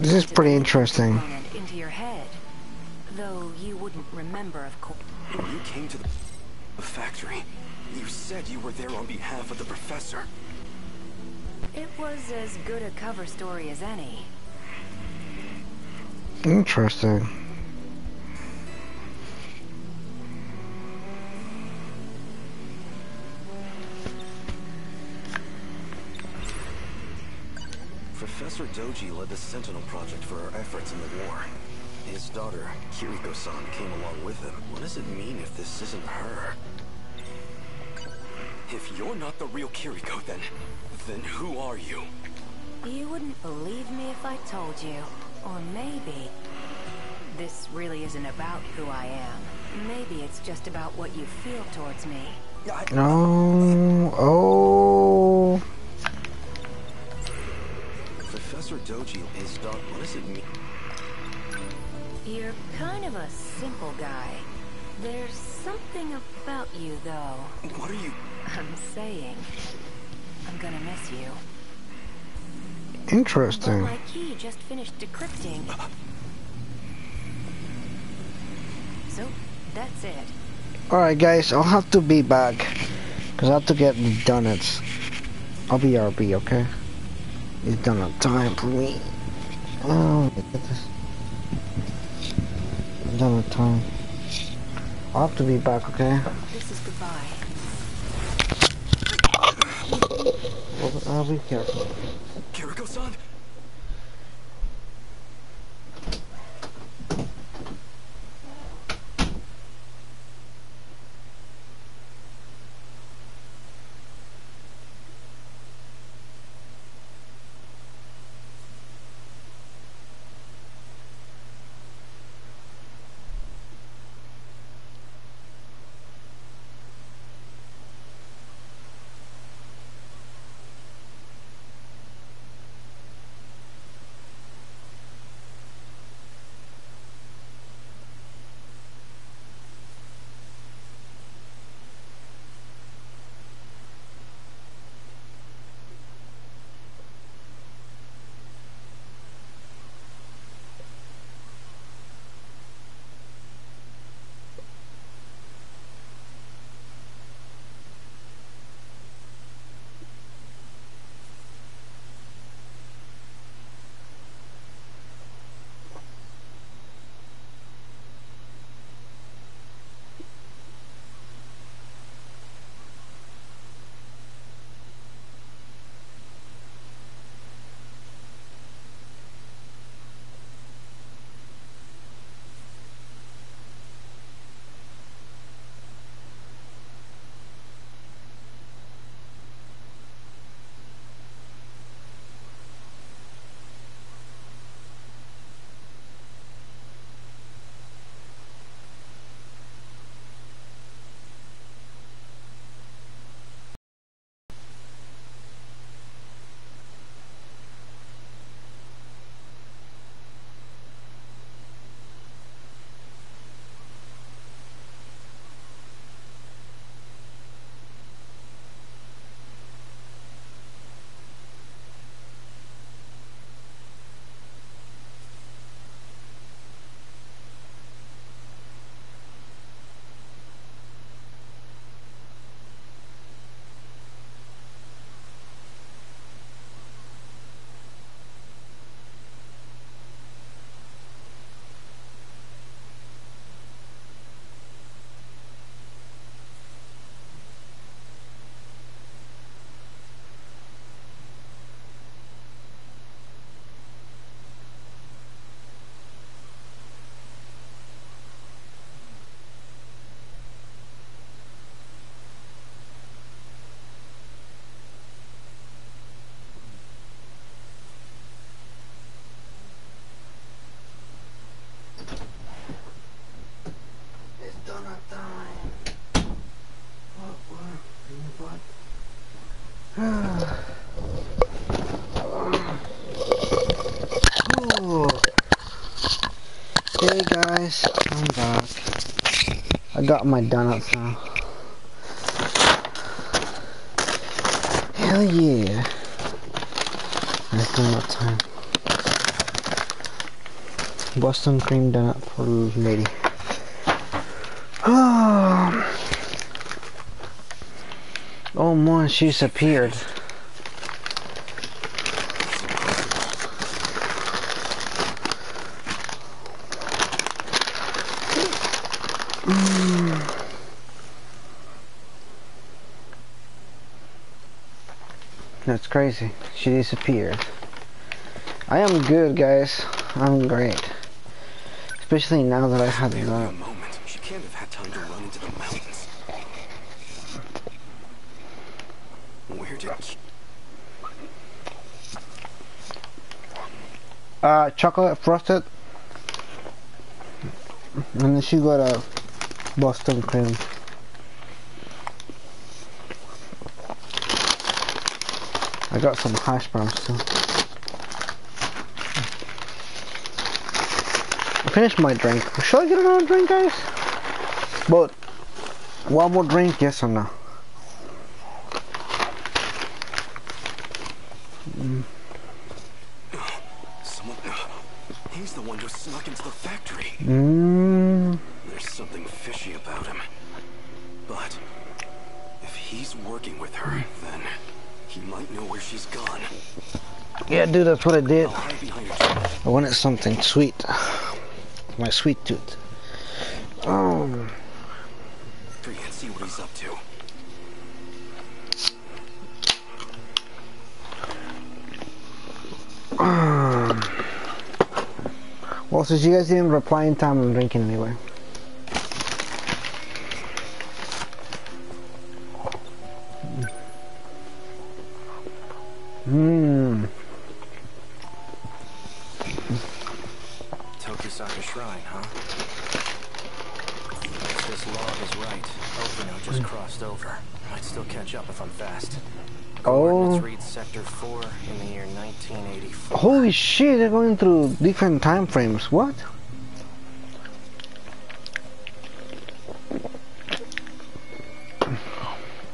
This is pretty interesting. Into your head, though you wouldn't remember, of course. When you came to the factory, you said you were there on behalf of the professor. It was as good a cover story as any. Interesting. Professor Doji led the Sentinel Project for our efforts in the war. His daughter, Kiriko-san, came along with him. What does it mean if this isn't her? If you're not the real Kiriko, then... then who are you? You wouldn't believe me if I told you. Or maybe... this really isn't about who I am. Maybe it's just about what you feel towards me. No... oh... Professor Doji is done. What does it mean? You're kind of a simple guy. There's something about you, though. What are you? I'm saying. I'm gonna miss you. Interesting. But my key just finished decrypting. So, that's it. Alright, guys. I'll have to be back. Because I have to get donuts. I'll be R B, okay? It's done on time for me. Oh, look at this. It's done on time. I'll have to be back, okay? This is goodbye. I'll be careful. Kiriko-san? Hey guys, I'm back. I got my donuts now. Hell yeah! It's donut time. Boston cream donut for lady. Oh, oh man, she's appeared. That's crazy. She disappeared. I am good, guys. I'm great. Especially now that I had the moment. She can't have had time to run into the mountains. Where did she... Uh, chocolate frosted. And then she got a Boston cream. I got some hash browns too. I finished my drink. Should I get another drink, guys? But one more drink, yes or no? Mm. Someone, he's the one who snuck into the factory. Mm. There's something fishy about him. But if he's working with her, then he might know where she's gone. Yeah, dude, that's what I did. I wanted something sweet. My sweet tooth. Um. See what he's up to. Well, since you guys didn't reply in time, I'm drinking anyway. Mmm. Tokusaka Shrine, huh? If this log is right, Okino just crossed over. Might still catch up if I'm fast. Oh. Read sector four in the year nineteen eighty-four. Holy shit, they're going through different time frames. What?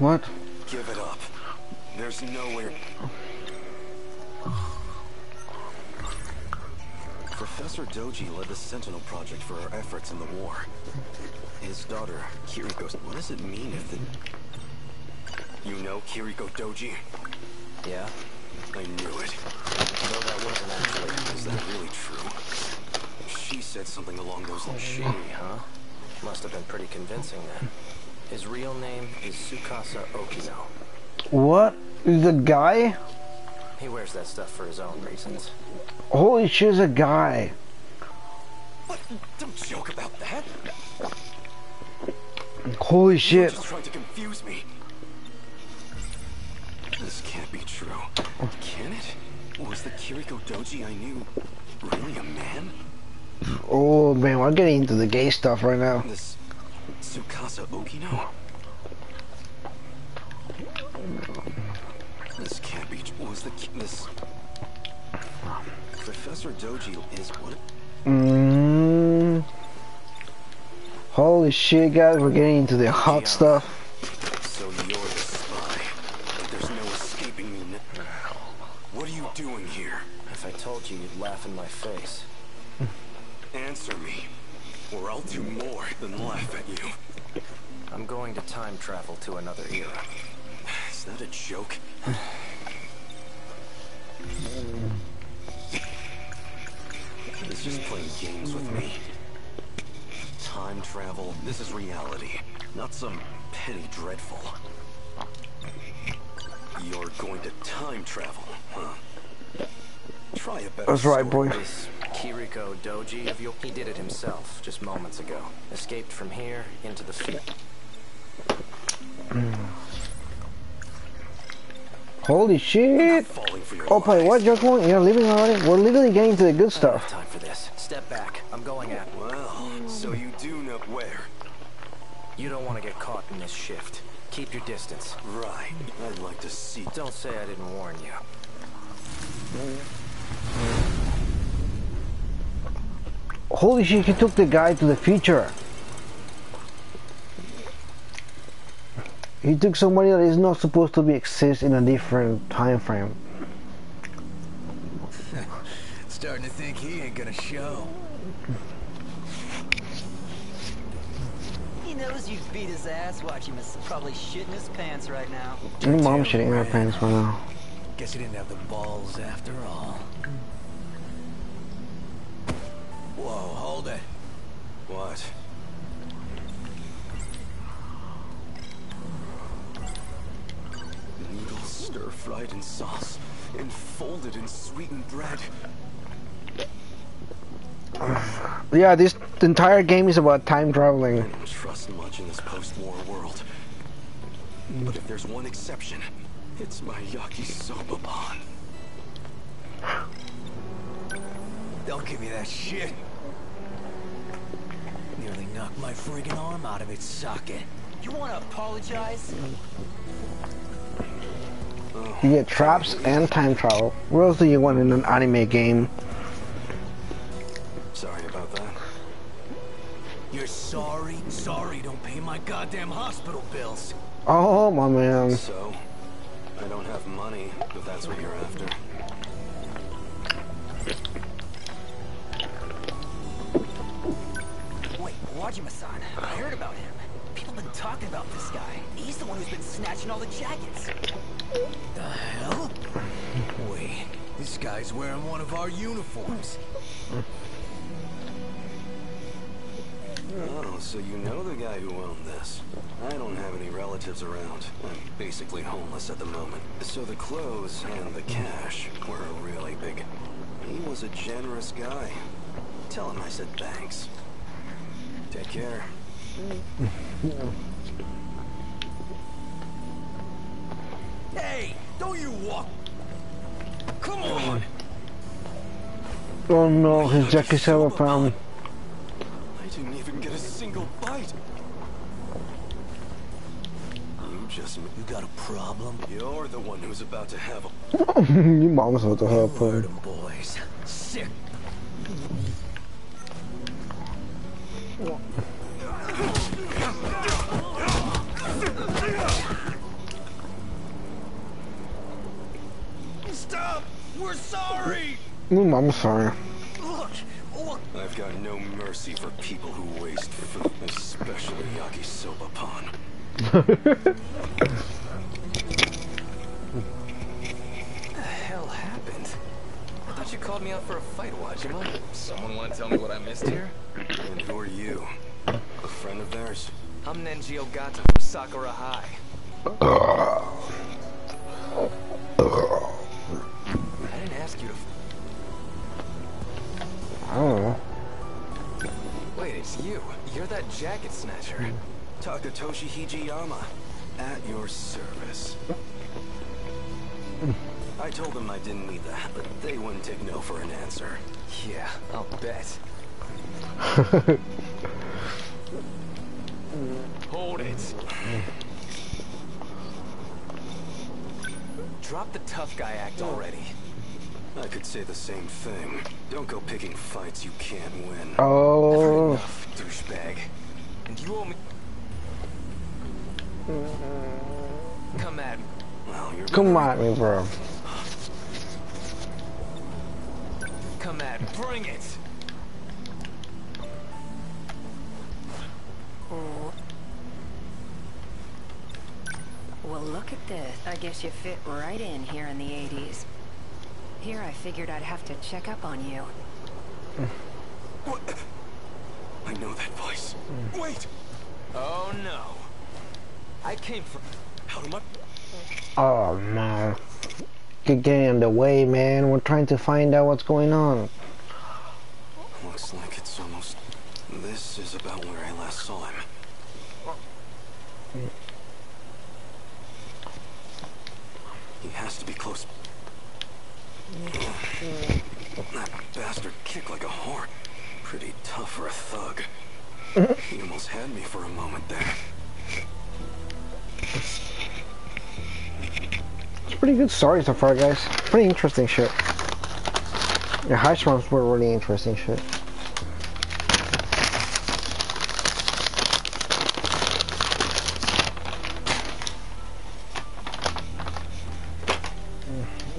What? Give it up. There's nowhere. Professor Doji led the Sentinel Project for her efforts in the war. His daughter, Kiriko. What does it mean if the... You know Kiriko Doji? Yeah. I knew it. Though that wasn't actually... Is that really true? She said something along those lines. She, huh? Must have been pretty convincing then. His real name is Tsukasa Okino. What? The guy? He wears that stuff for his own reasons. Holy shit, he's a guy. What? Don't joke about that. Holy shit. You're just trying to confuse me. This can't be true. Can it? Was the Kiriko Doji I knew really a man? Oh man, we're getting into the gay stuff right now. This Tsukasa Okino. This can't be. Was the this Professor Doji is what? Mm. Holy shit, guys, we're getting into the hot stuff. So you're the spy. There's no escaping me now. What are you doing here? If I told you, you'd laugh in my face. Answer me, or I'll do more than laugh at you. I'm going to time travel to another era. Is that a joke? It's just playing games with me. Time travel, this is reality, not some petty dreadful. You're going to time travel, huh? Try a better. That's right, boy. Kiriko Doji of Yoki did it himself just moments ago. Escaped from here into the field. Holy shit! Opie, what you're going? You're leaving already? We're literally getting to the good stuff. Time for this. Step back. I'm going at. Well, so you do know where. You don't want to get caught in this shift. Keep your distance. Right. I'd like to see. Don't say I didn't warn you. Holy shit! He took the guy to the future. He took somebody that is not supposed to be exist in a different time frame. Starting to think he ain't gonna show. He knows you beat his ass. Watch him is probably shitting his pants right now. My mom's shitting her pants right now. Guess he didn't have the balls after all. Whoa, hold it. What? Noodles stir-fried in sauce and folded in sweetened bread. Yeah, this entire game is about time traveling. I don't trust much in this post-war world. But if there's one exception, it's my yakisobapon. Don't give me that shit. Nearly knocked my friggin' arm out of its socket. You wanna apologize? You get traps and time travel. What else do you want in an anime game? Sorry about that. You're sorry? Sorry, don't pay my goddamn hospital bills. Oh, my man. So, I don't have money, but that's what you're after. Wait, Wajima-san, I heard about him. People have been talking about this guy. He's the one who's been snatching all the jackets. The hell? Wait, this guy's wearing one of our uniforms. Oh, so you know the guy who owned this. I don't have any relatives around. I'm basically homeless at the moment. So the clothes and the cash were a really big One's a generous guy. Tell him I said thanks. Take care. Hey, don't you walk. Come on. Oh no, his jacket's out of pound. I didn't even get a single bite. You just, you got a problem? You're the one who's about to have a... Your mom's about to have a problem. Boys, sick. Stop! We're sorry! Mm, I'm sorry. Look, look! I've got no mercy for people who waste food, especially yakisobapon. What the hell happened? I thought you called me out for a fight, Wajima. Someone want to tell me what I missed here? And who are you? A friend of theirs? I'm Nenji Ogata from Sakura High. I didn't ask you to... I don't know. Wait, it's you. You're that jacket snatcher. Takatoshi Hijiyama, at your service. I told them I didn't need that, but they wouldn't take no for an answer. Yeah, I'll bet. Hold it. Drop the tough guy act already. I could say the same thing. Don't go picking fights you can't win. Oh, enough, douchebag. And you owe me. Come at me. Well, you're Come at me, bro. Come at me. Bring it. Oh. Well, look at this. I guess you fit right in here in the eighties. Here I figured I'd have to check up on you. What? I know that voice. Mm. Wait. Oh no. I came from... How do I... Oh, no. You're getting in the way, man. We're trying to find out what's going on. Looks like it's almost... This is about where I last saw him. He has to be close. That bastard kicked like a whore. Pretty tough for a thug. He almost had me for a moment there. It's a pretty good story so far, guys. Pretty interesting shit. The high swamps were really interesting shit.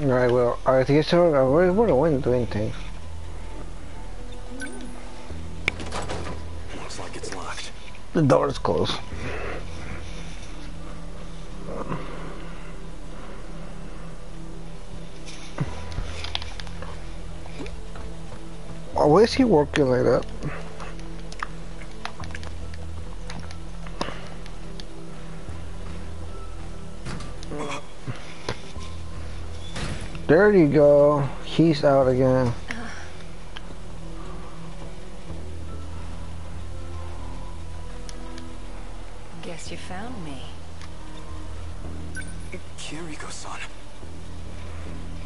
Alright, well, I guess I really wouldn't do anything. Looks like it's locked. The door is closed. Why is he working like that? There you go. He's out again. Guess you found me. Kiriko-san.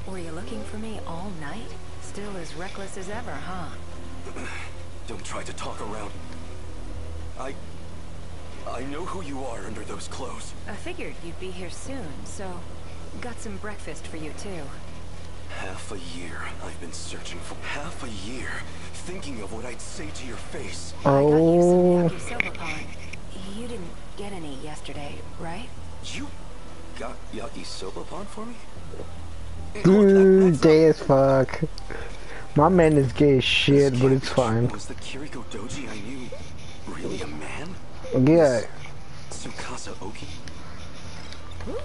Were you looking for me all night? Still as reckless as ever, huh? Don't try to talk around. I... I know who you are under those clothes. I figured you'd be here soon, so... Got some breakfast for you, too. Half a year I've been searching for... Half a year thinking of what I'd say to your face. Oh... I got you some yakisobapon. You didn't get any yesterday, right? You got yakisobapon for me? Dude, gay as fuck. My man is gay as shit, but it's fine. Was the Kiriko Doji I knew really a man? Yeah. Tsukasa Okino.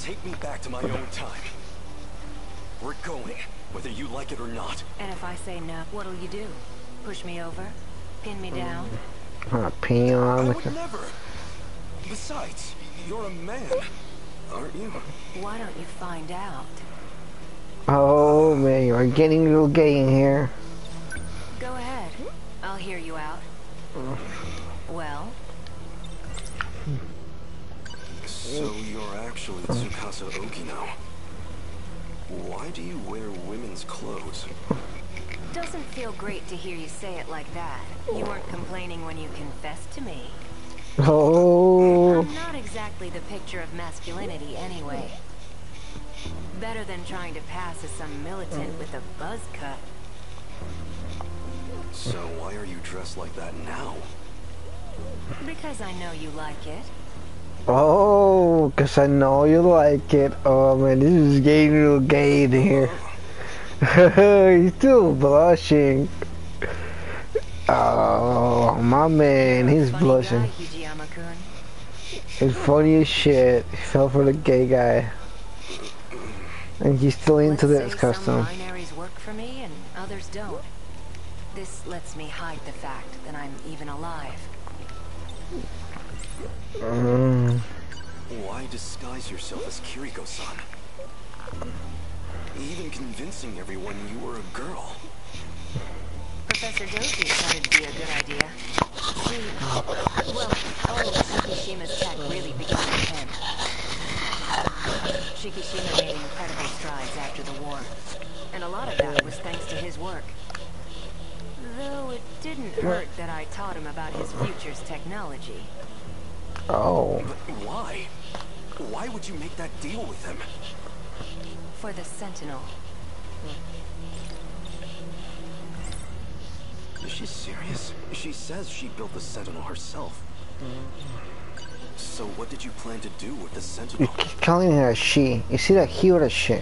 Take me back to my own time. We're going, whether you like it or not. And if I say no, what'll you do? Push me over? Pin me down? Uh, pin you on. I would never. Besides, you're a man. Aren't you? Why don't you find out? Oh. Oh man, you're getting a little gay in here. Go ahead. I'll hear you out. Well? So you're actually Tsukasa Okino. Why do you wear women's clothes? Doesn't feel great to hear you say it like that. You weren't complaining when you confessed to me. Oh. I'm not exactly the picture of masculinity anyway. Better than trying to pass as some militant with a buzz cut. So why are you dressed like that now? Because I know you like it. Oh, because I know you like it. Oh man, this is getting a little gay in here. He's still blushing. Oh, my man, he's blushing. It's funny as shit. He fell for the gay guy. And he's still into this custom. Some binaries work for me and others don't. This lets me hide the fact that I'm even alive. Um. Why disguise yourself as Kiriko-san? Even convincing everyone you were a girl. Professor Doji thought it'd be a good idea. See, well, all of Shikishima's tech really began with him. Shikishima made incredible strides after the war, and a lot of that was thanks to his work. Though it didn't hurt that I taught him about his future's technology. Oh. But why? Why would you make that deal with him? For the Sentinel. Is she serious? She says she built the Sentinel herself. So what did you plan to do with the Sentinel? You keep calling her a she. Is it a he or a she?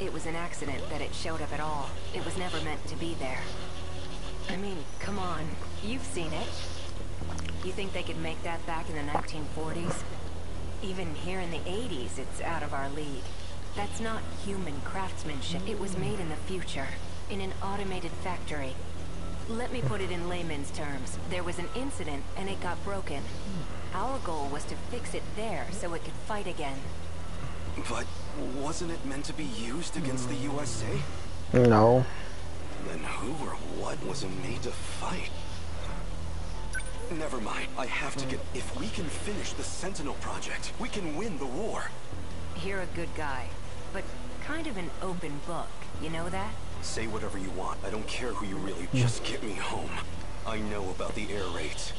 It was an accident that it showed up at all. It was never meant to be there. I mean, come on. You've seen it. You think they could make that back in the nineteen forties? Even here in the eighties, it's out of our league. That's not human craftsmanship. It was made in the future, in an automated factory. Let me put it in layman's terms. There was an incident, and it got broken. Our goal was to fix it there, so it could fight again. But wasn't it meant to be used against the U S A? No. Then who or what was it made to fight? Never mind. I have to get... If we can finish the Sentinel project, we can win the war. You're a good guy, but kind of an open book. You know that? Say whatever you want. I don't care who you really... Just get me home. I know about the air raids.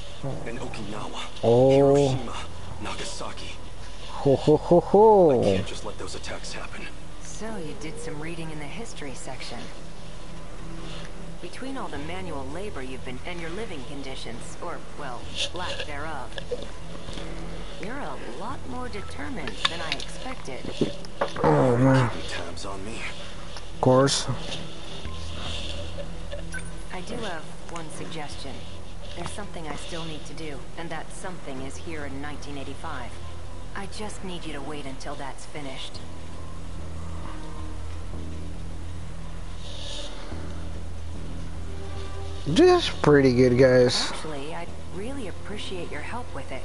And Okinawa. Oh. Hiroshima. Nagasaki. Ho ho ho ho. I can't just let those attacks happen. So you did some reading in the history section. Between all the manual labor you've been and your living conditions, or well, lack thereof, you're a lot more determined than I expected. Oh man, keeping tabs on me. Of course. I do have one suggestion. There's something I still need to do, and that something is here in nineteen eighty-five. I just need you to wait until that's finished. This is pretty good, guys. Actually, I'd really appreciate your help with it.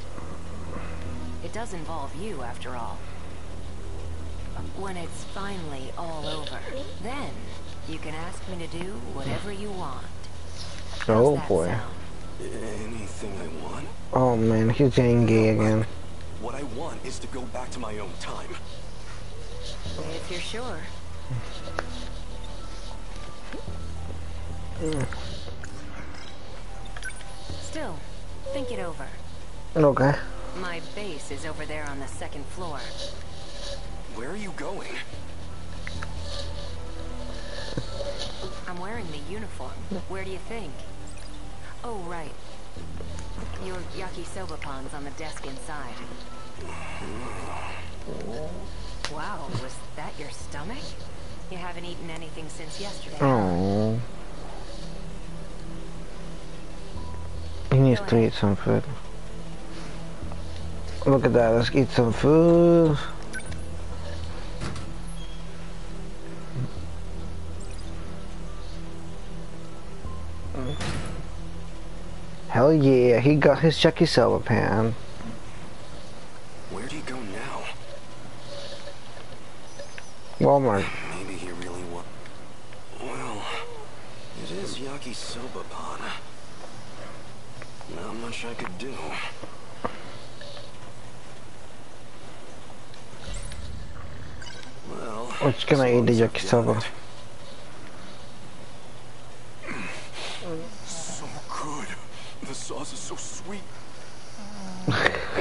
It does involve you, after all. When it's finally all over, then you can ask me to do whatever you want. Oh boy. Sound? Anything I want? Oh man, he's getting gay again. What I want is to go back to my own time. If you're sure. Mm. Still, think it over. Okay. My base is over there on the second floor. Where are you going? I'm wearing the uniform. Where do you think? Oh, right. Your yakisobapons on the desk inside. Wow, was that your stomach? You haven't eaten anything since yesterday. Oh. He needs to eat some food. Look at that, let's eat some food. Hell yeah, he got his yakisobapan. Where do you go now? Walmart. Maybe he really wa- It is yakisobapon. Not much I could do. Well, I'm just gonna eat the yakisoba. So good. The sauce is so sweet.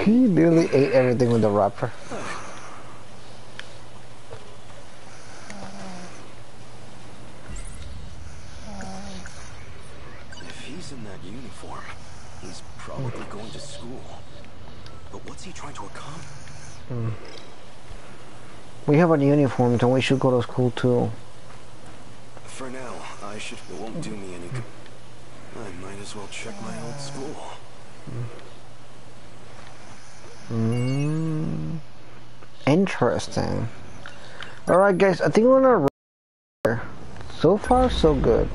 He nearly ate everything with the wrapper. If he's in that uniform, he's probably mm. going to school. But what's he trying to accomplish? Mm. We have a uniform, then we should go to school too. For now, I should. It won't do me any good. I might as well check my old school. Mm. Mm, interesting. Alright guys, I think we're gonna run here. So far so good.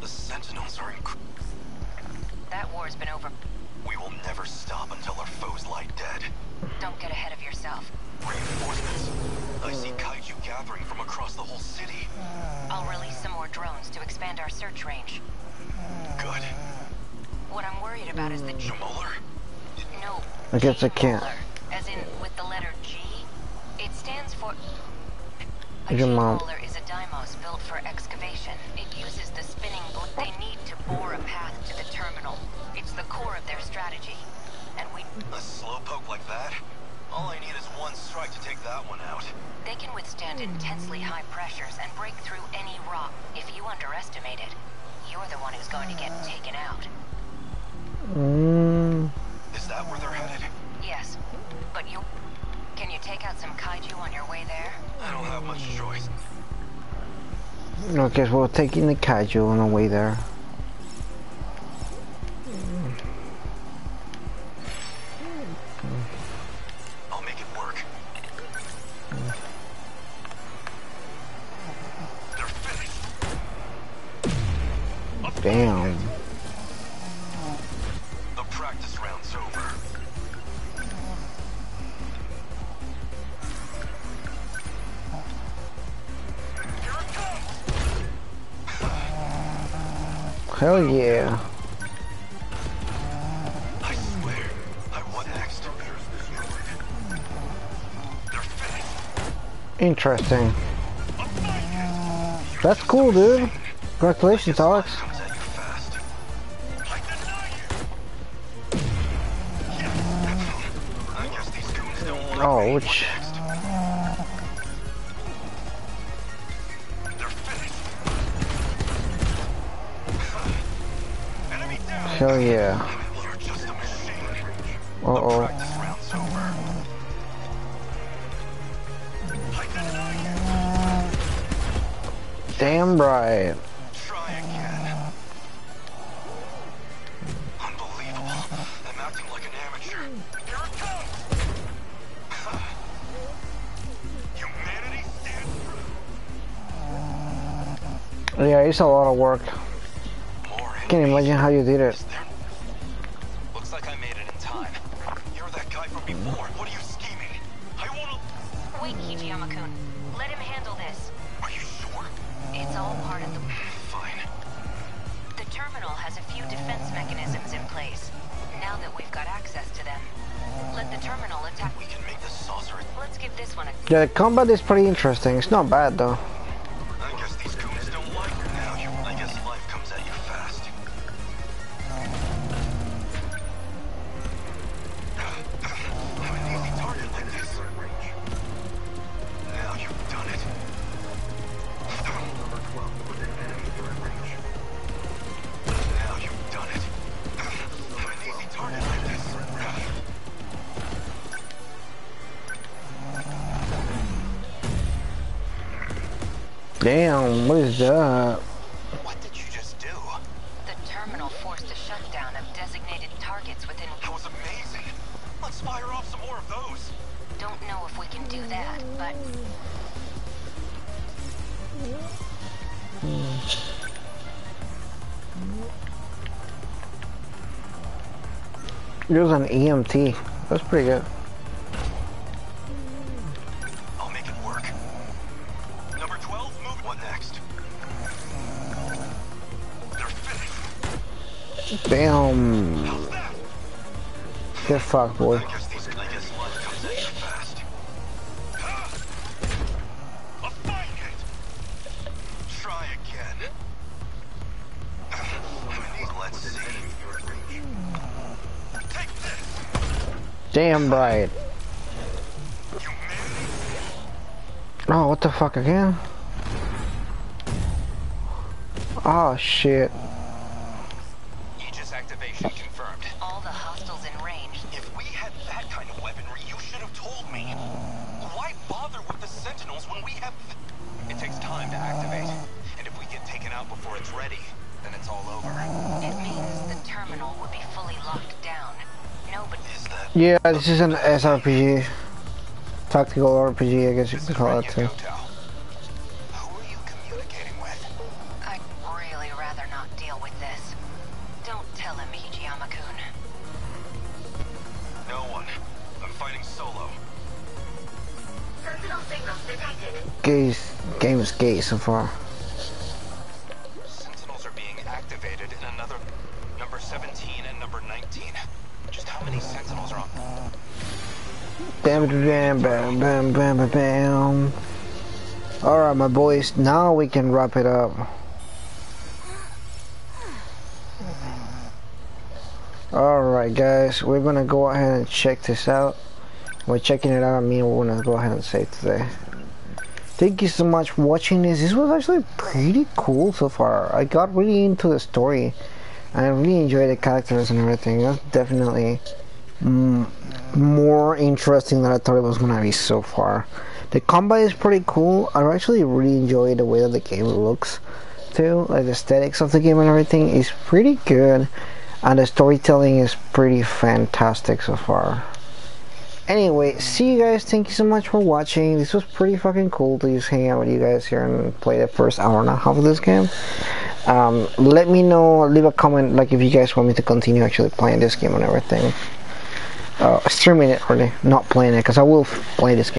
The sentinels are incredible. That war's been over. We will never stop until our foes lie dead. Don't get ahead of yourself. Reinforcements. I see Kaiju gathering from across the whole city. I'll release some more drones to expand our search range. Good. What I'm worried about is the Jamolar? No. I guess I can't. As in with the letter G. It stands for... A Jamolar is a Deimos built for excavation. It uses the spinning blade. They need to bore a path to the terminal. It's the core of their strategy. And we... A slowpoke like that? All I need is one strike to take that one out. They can withstand intensely high pressures and break through any rock. If you underestimate it, you're the one who's going to get taken out. Mm. Is that where they're headed? Yes, but you... Can you take out some kaiju on your way there? I don't have much choice. I guess we're taking the kaiju on the way there. Damn. The practice round's over. Here it comes. Hell yeah. I swear, I want next to bear this moment. They're finished. Interesting. That's cool, dude. Congratulations, Alex. Oh, which... Hell yeah. Uh-oh. Damn right. Yeah, it's a lot of work. Can't imagine how you did it. Looks like I made it in time. You're that guy from before. What are you scheming? I wanna... Wait, Hijiyama-kun. Let him handle this. Are you sure? It's all part of the... Fine. The terminal has a few defense mechanisms in place. Now that we've got access to them, let the terminal attack... We can make the saucer... Let's give this one a... Yeah, the combat is pretty interesting. It's not bad, though. Damn, what is that? What did you just do? The terminal forced a shutdown of designated targets within... That was amazing! Let's fire off some more of those! Don't know if we can do that, but... It was an E M T. That's pretty good. Damn. Get fucked, boy. Damn right. Oh, what the fuck again? Oh shit. Aegis activation confirmed. All the hostiles in range. If we had that kind of weaponry, you should have told me. Why bother with the sentinels when we have... It takes time to activate. And if we get taken out before it's ready, then it's all over. It means the terminal would be fully locked down. Nobody... Yeah, this is an S R P G. Tactical R P G, I guess you could call it too. Who are you communicating with? I'd really rather not deal with this. Don't tell him, Hijiyama-kun. No one. I'm fighting solo. Personal signals detected. Gaze. Game is gay so far. Sentinels are being activated in another number seventeen and number nineteen. Just how many sentinels are on? Bam, bam, bam, bam, bam, bam, bam. Alright, my boys, now we can wrap it up. Alright, guys, we're gonna go ahead and check this out. We're checking it out, I mean, we're gonna go ahead and save today. Thank you so much for watching this. This was actually pretty cool so far. I got really into the story. I really enjoyed the characters and everything. That's definitely... Mm, more interesting than I thought it was gonna be so far. The combat is pretty cool. I actually really enjoy the way that the game looks too. Like the aesthetics of the game and everything is pretty good, and the storytelling is pretty fantastic so far. Anyway, see you guys. Thank you so much for watching. This was pretty fucking cool to just hang out with you guys here and play the first hour and a half of this game. Um, let me know, leave a comment like if you guys want me to continue actually playing this game and everything. Uh, streaming it, really, not playing it, because I will play this game.